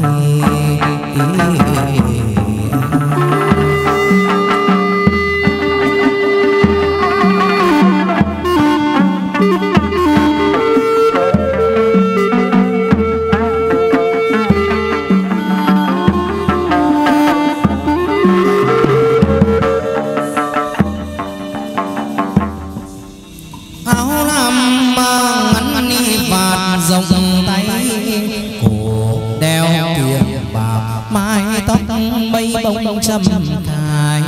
Châm cài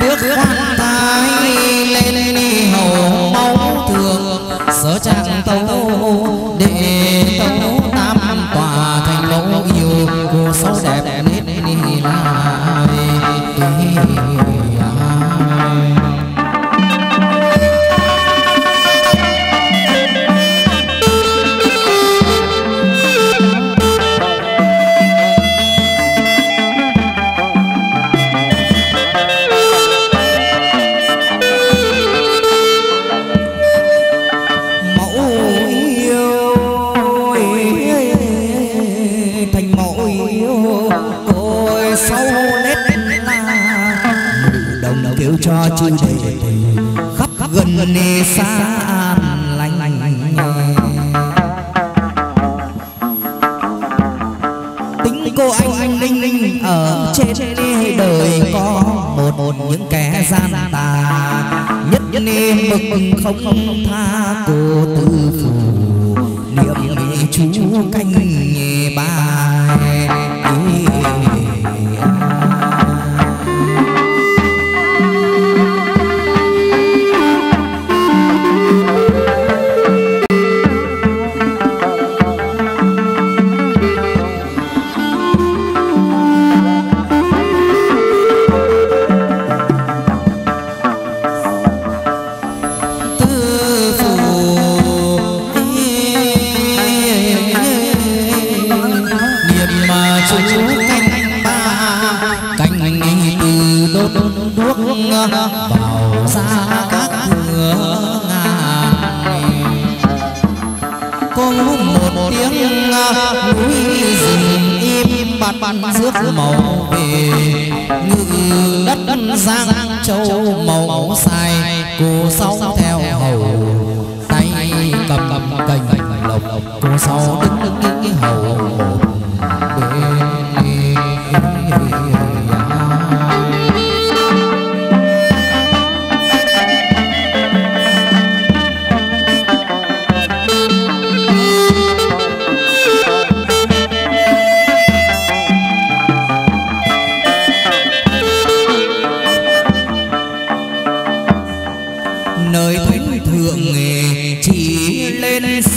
bước khoan thai lên hầu máu thường sở trang tấu để tấu tam tòa thành mẫu yêu cô sáu đẹp nết đi lại. Cho chư đề khắp gần nề xa an lành tính cô anh ninh ở trên đời có một những kẻ gian tà nhất nên mực mừng không tha cô tư phủ niệm chú canh nghề bài. Vào ra các cửa ngàn cô một tiếng núi rừng im bạt bạt rước màu về như đất giang châu màu xài cô sau theo hầu tay cầm cành lộc cô sau đứng đứng hầu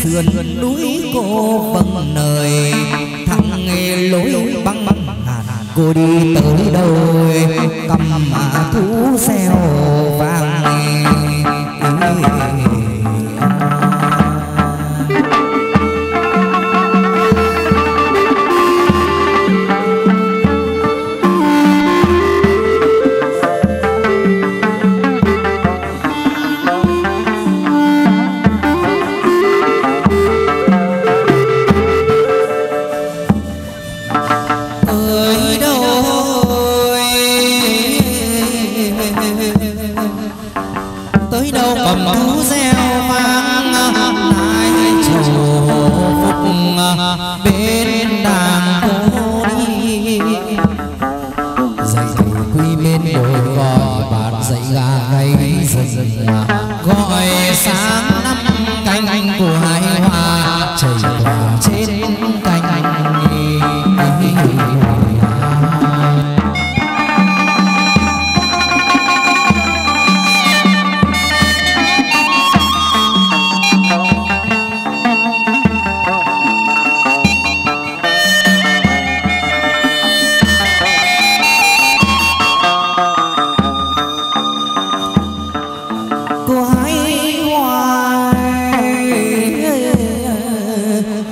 sườn núi cô vâng lời thẳng lối băng hàn cô đi tới đâu cầm mà thú xeo vàng.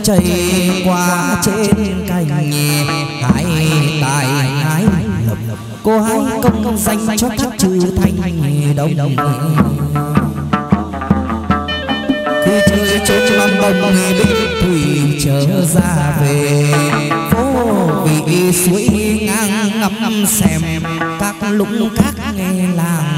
Chạy qua trên cành nhẹ, hãy tài hái lộc cô hãy công danh cho các chữ thành đồng. Khi chơi trốn non bồng Đức Thủy trở ra về phố vì suối ngang ngắm xem các lũng các nghe làng.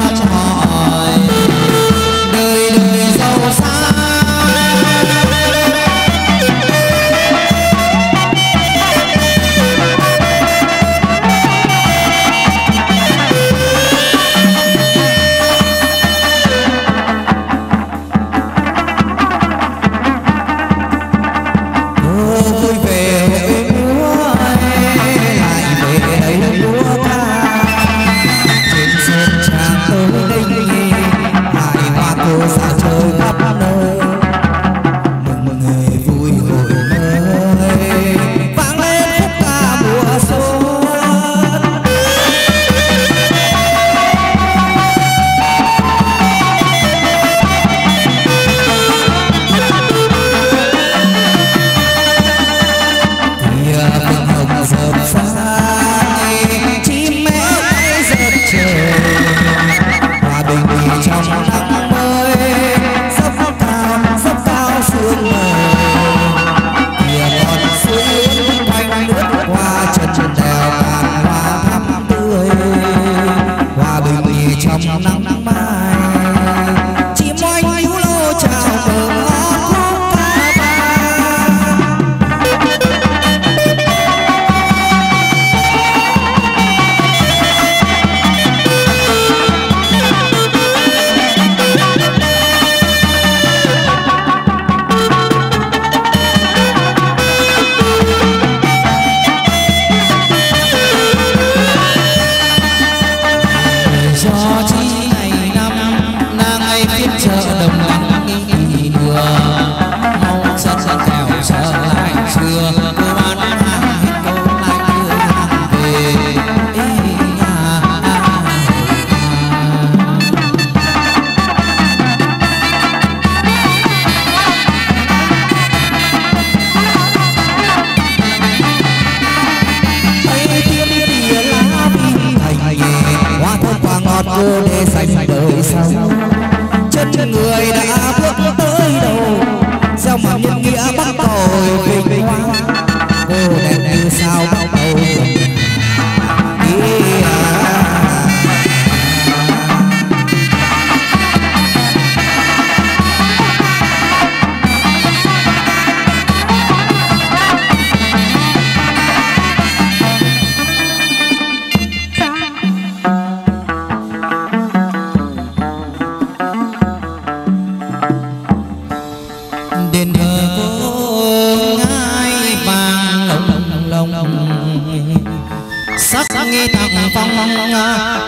Cho họ đời đời giàu sang.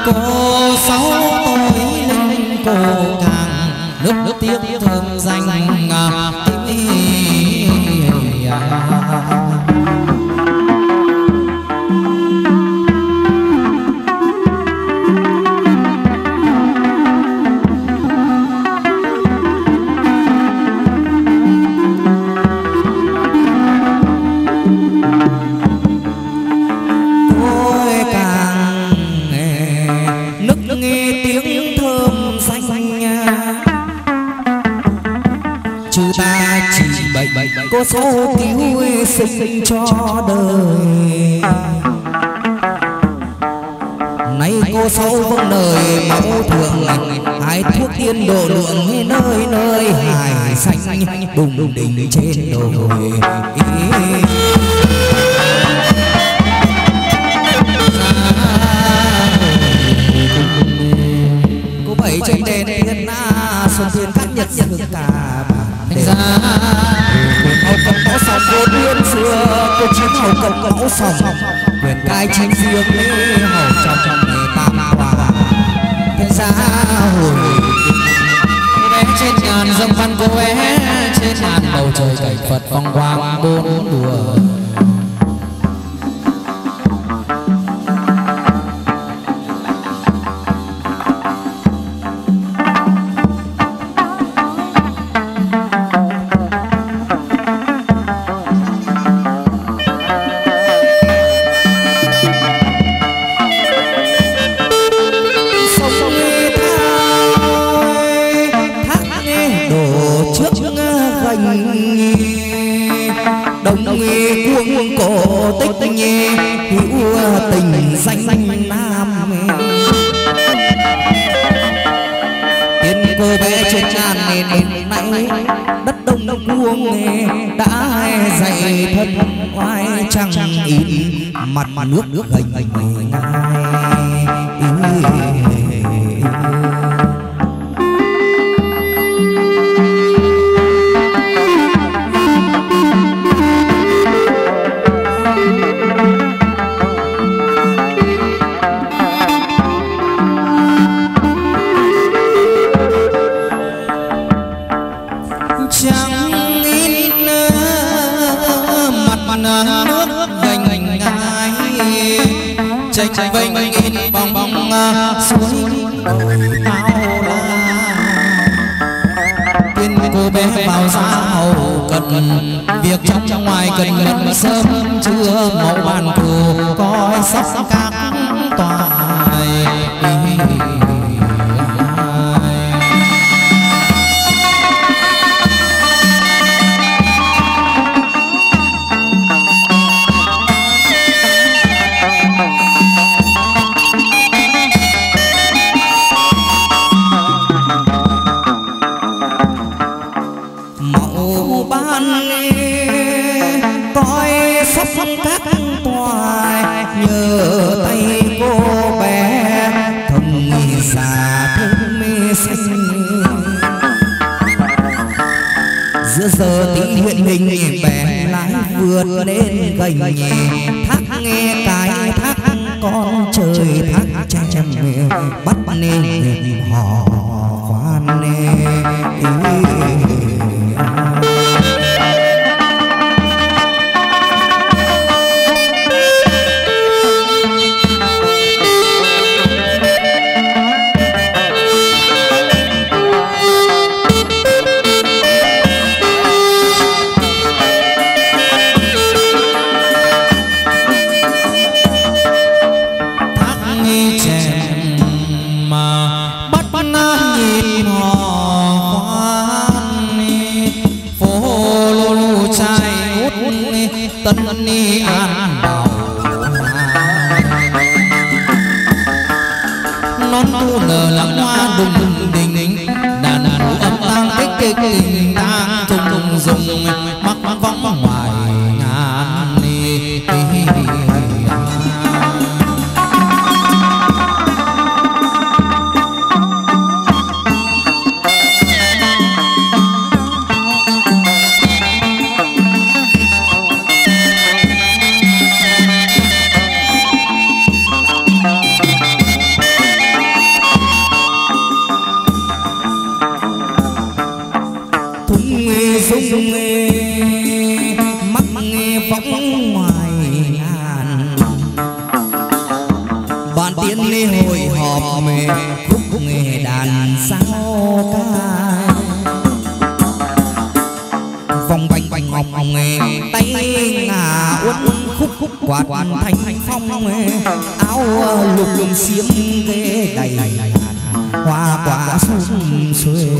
cô sáu tuổi linh cô thang nước tiếng thơm danh cô số cứu sinh cho đời. Nay cô số vâng đời máu thường lành, hái thuốc tiên độ lượng nơi nơi hải xanh đùng đỉnh trên đồi. Cô bảy trên đền thiên na sông thiên cát nhật dược cả bản có sòng vô biên xưa cô chiến hầu cộng cẩu sòng quyền cai chính riêng ấy hầu trong trong người ta ma hòa thiên gia hồi cô bé trên ngàn dâng văn cô bé trên ngàn bầu trời cảnh Phật phong quang bốn mùa mà nước nước gành gành gành sung nghe mắt nghe phóng ngoài ngàn bàn tiến lê hồi họp mê khúc nghe đàn sao ca vòng bánh bánh ngọc nghe tay ngà uất khúc khúc quạt thành phong áo lục lùng xiêm nghe đầy hoa quả sum xuê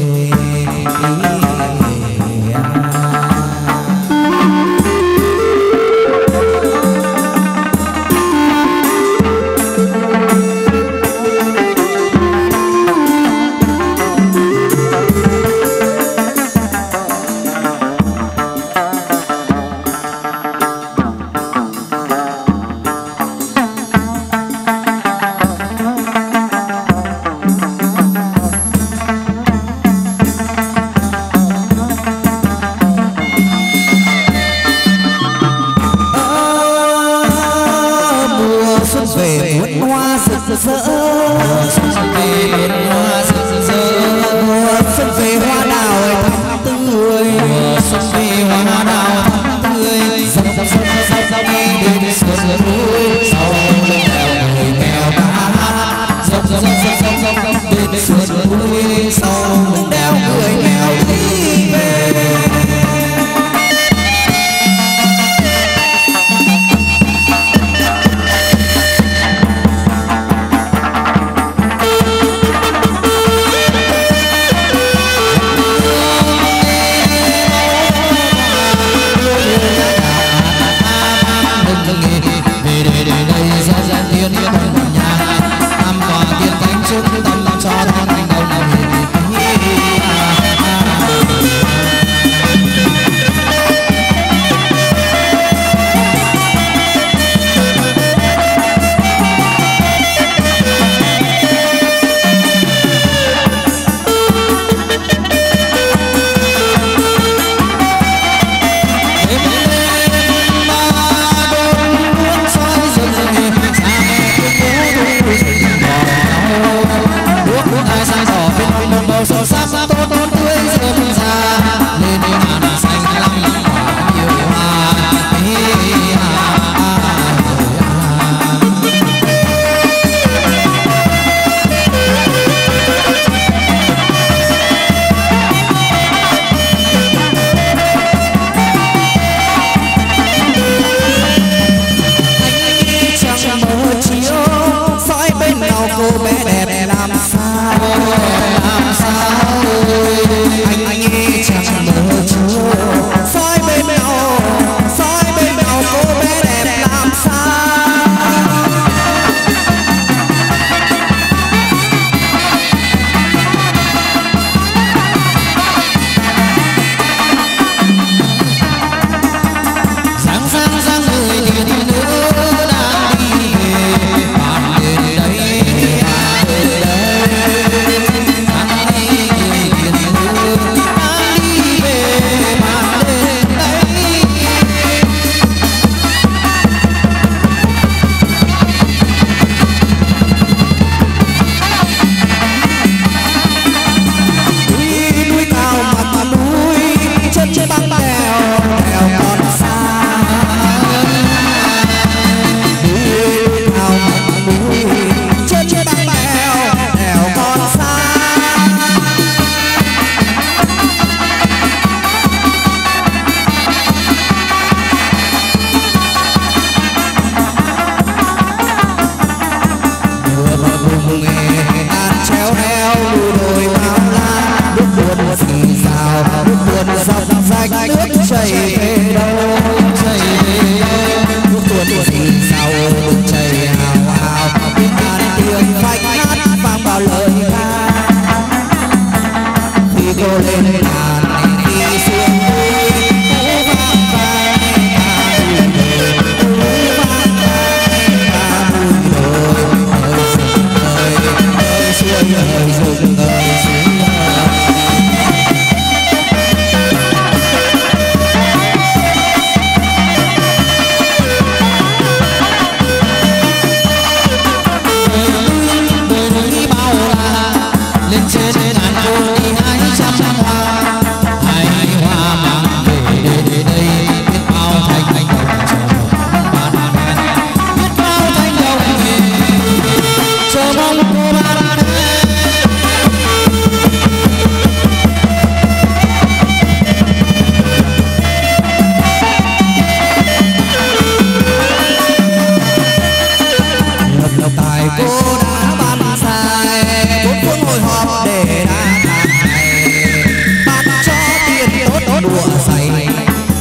lụa dày,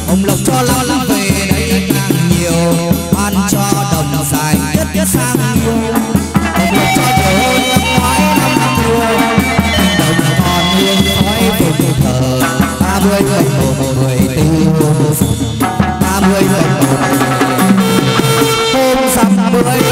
ông lộc cho lắm về đấy càng nhiều, ban cho đồng dài nhất nhất sang yêu. Ông lộc cho trời ơi năm ngoái năm thua, đồng còn hương khói vùng thờ. 30 người 34 30 người 34 hôm 60.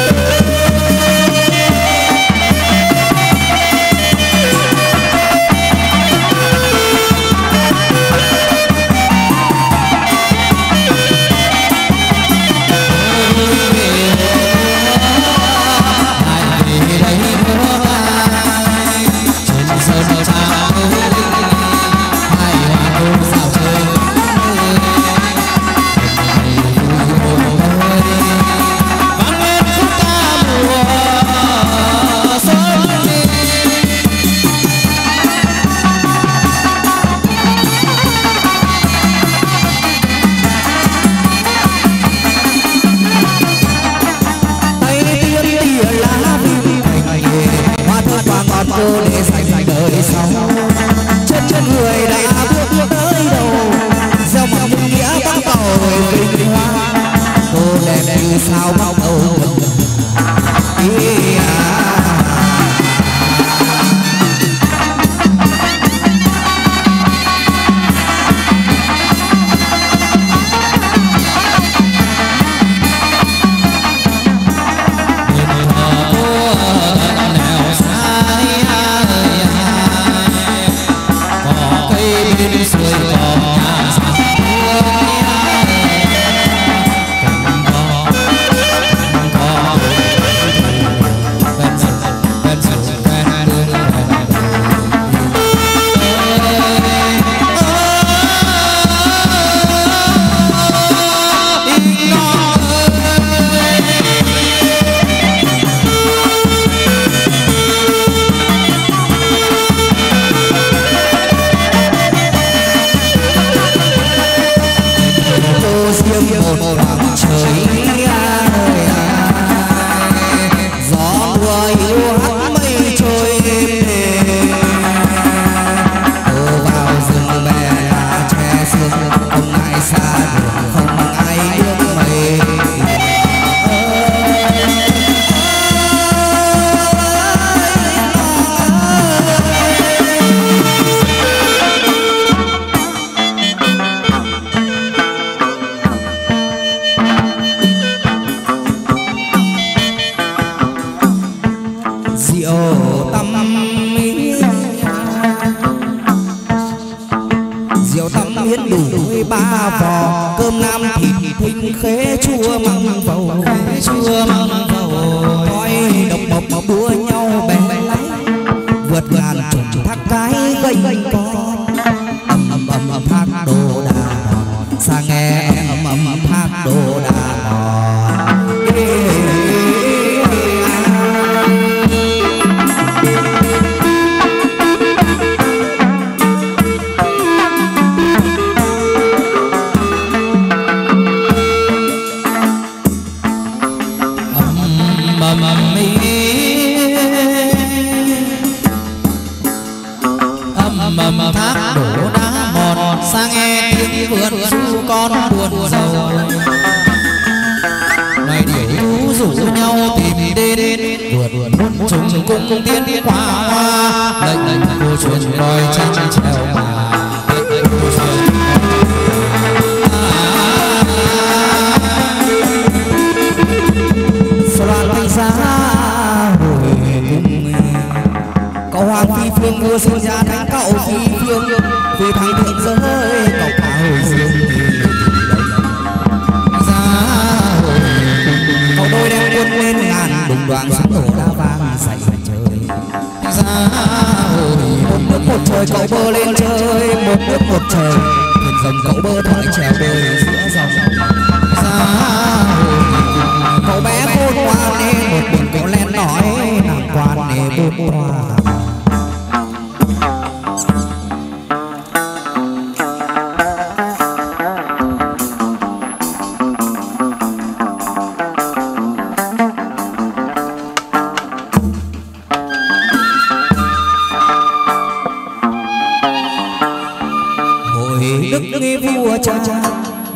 Đức vua cha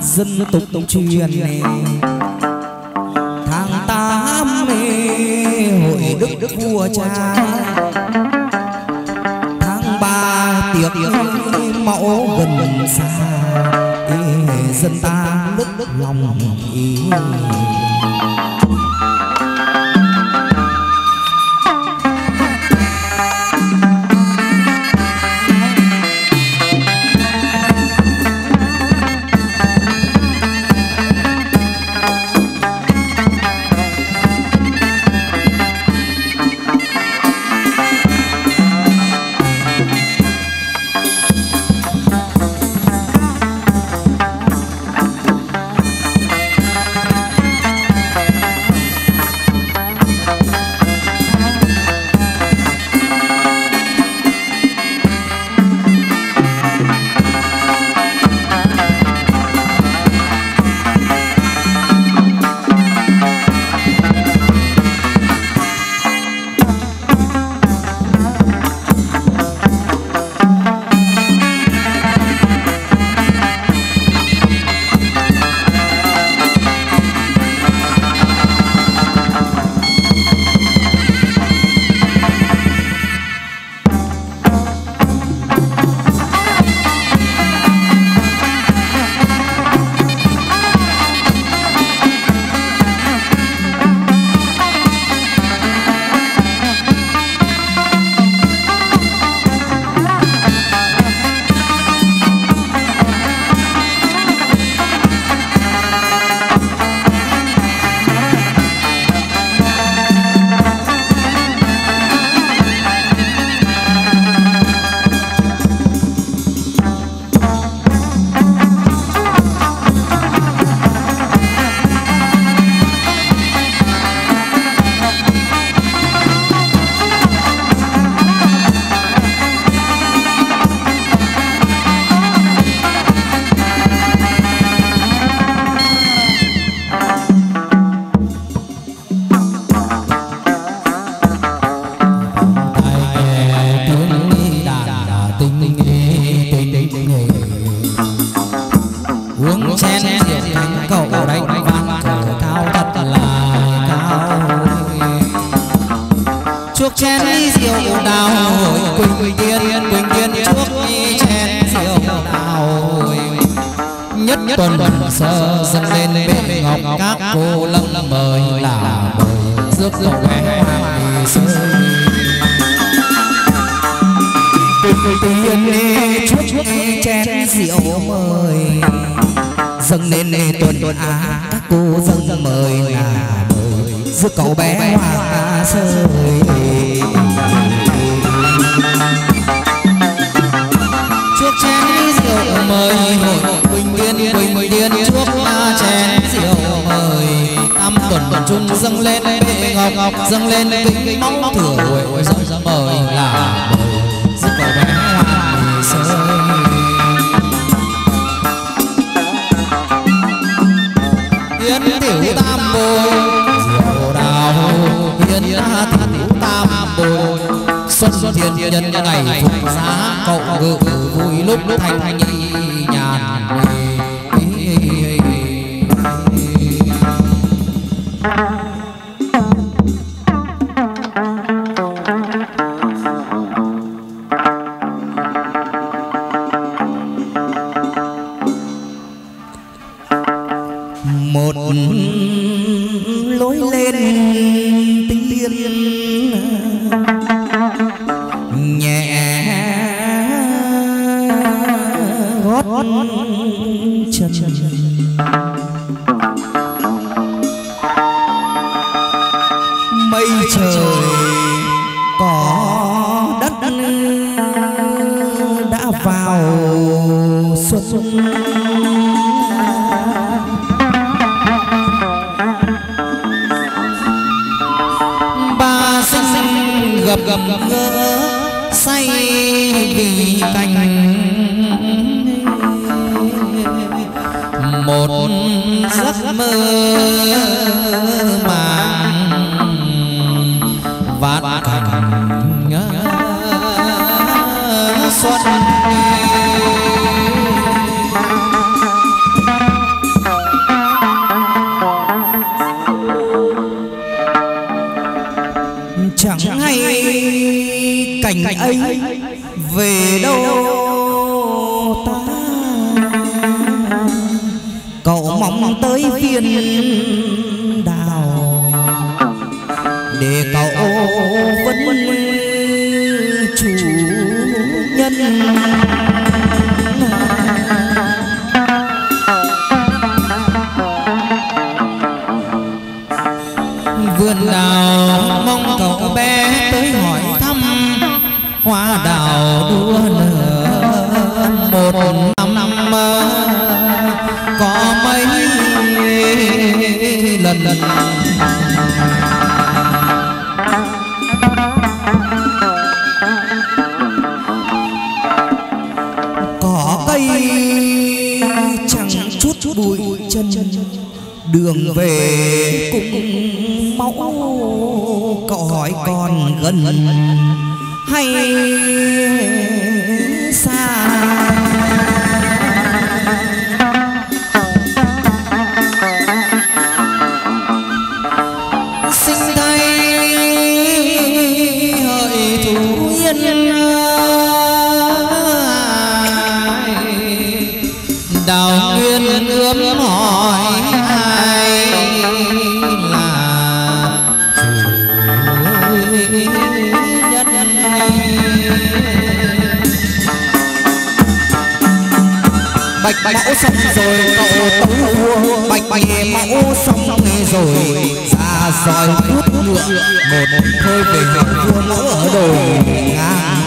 dân tộc truyền này tháng 8 hội đức vua cha tháng 3 tiệc mẫu gần xa dân ta đức lòng ý. Hãy subscribe cho kênh Ghiền Mì Gõ về đâu ta, cậu mong tới viên đào để cậu vấn chủ nhân. Vườn đào mong cậu bé tới hỏi thăm, hoa đào đua nở một năm có mấy lần. Cỏ cây chẳng chút bụi chân, đường về cũng máu cậu hỏi còn gần hay xa. Sinh tay hỡi thú nhân, đào nguyên ướm hỏi ai là nhất bạch mẫu xong rồi cậu tấu, bạch bạch mẫu xong rồi ra soi hút ngựa một thôi về vua mẫu ở đồi ngang.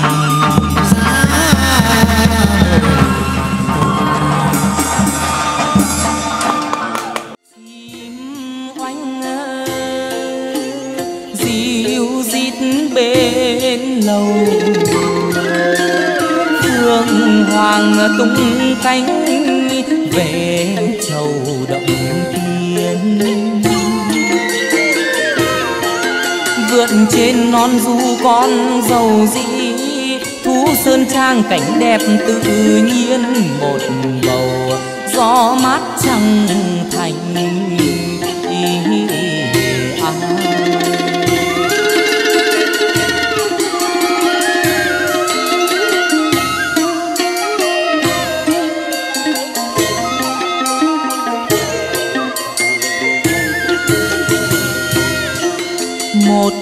Phương hoàng tung cánh về châu động thiên, vượt trên non du con dầu dĩ thú sơn trang, cảnh đẹp tự nhiên một bầu gió mát trăng thành một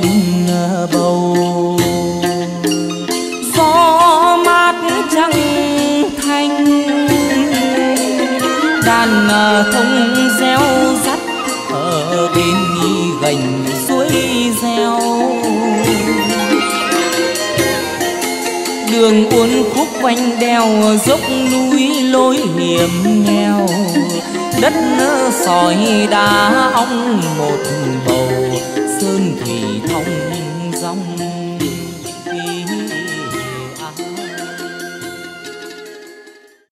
bầu gió mát trăng thanh. Đàn thông reo rắt ở bên gành suối reo, đường uốn khúc quanh đèo dốc núi lối hiểm nghèo, đất sỏi đá ong một bầu sơn thủy thông.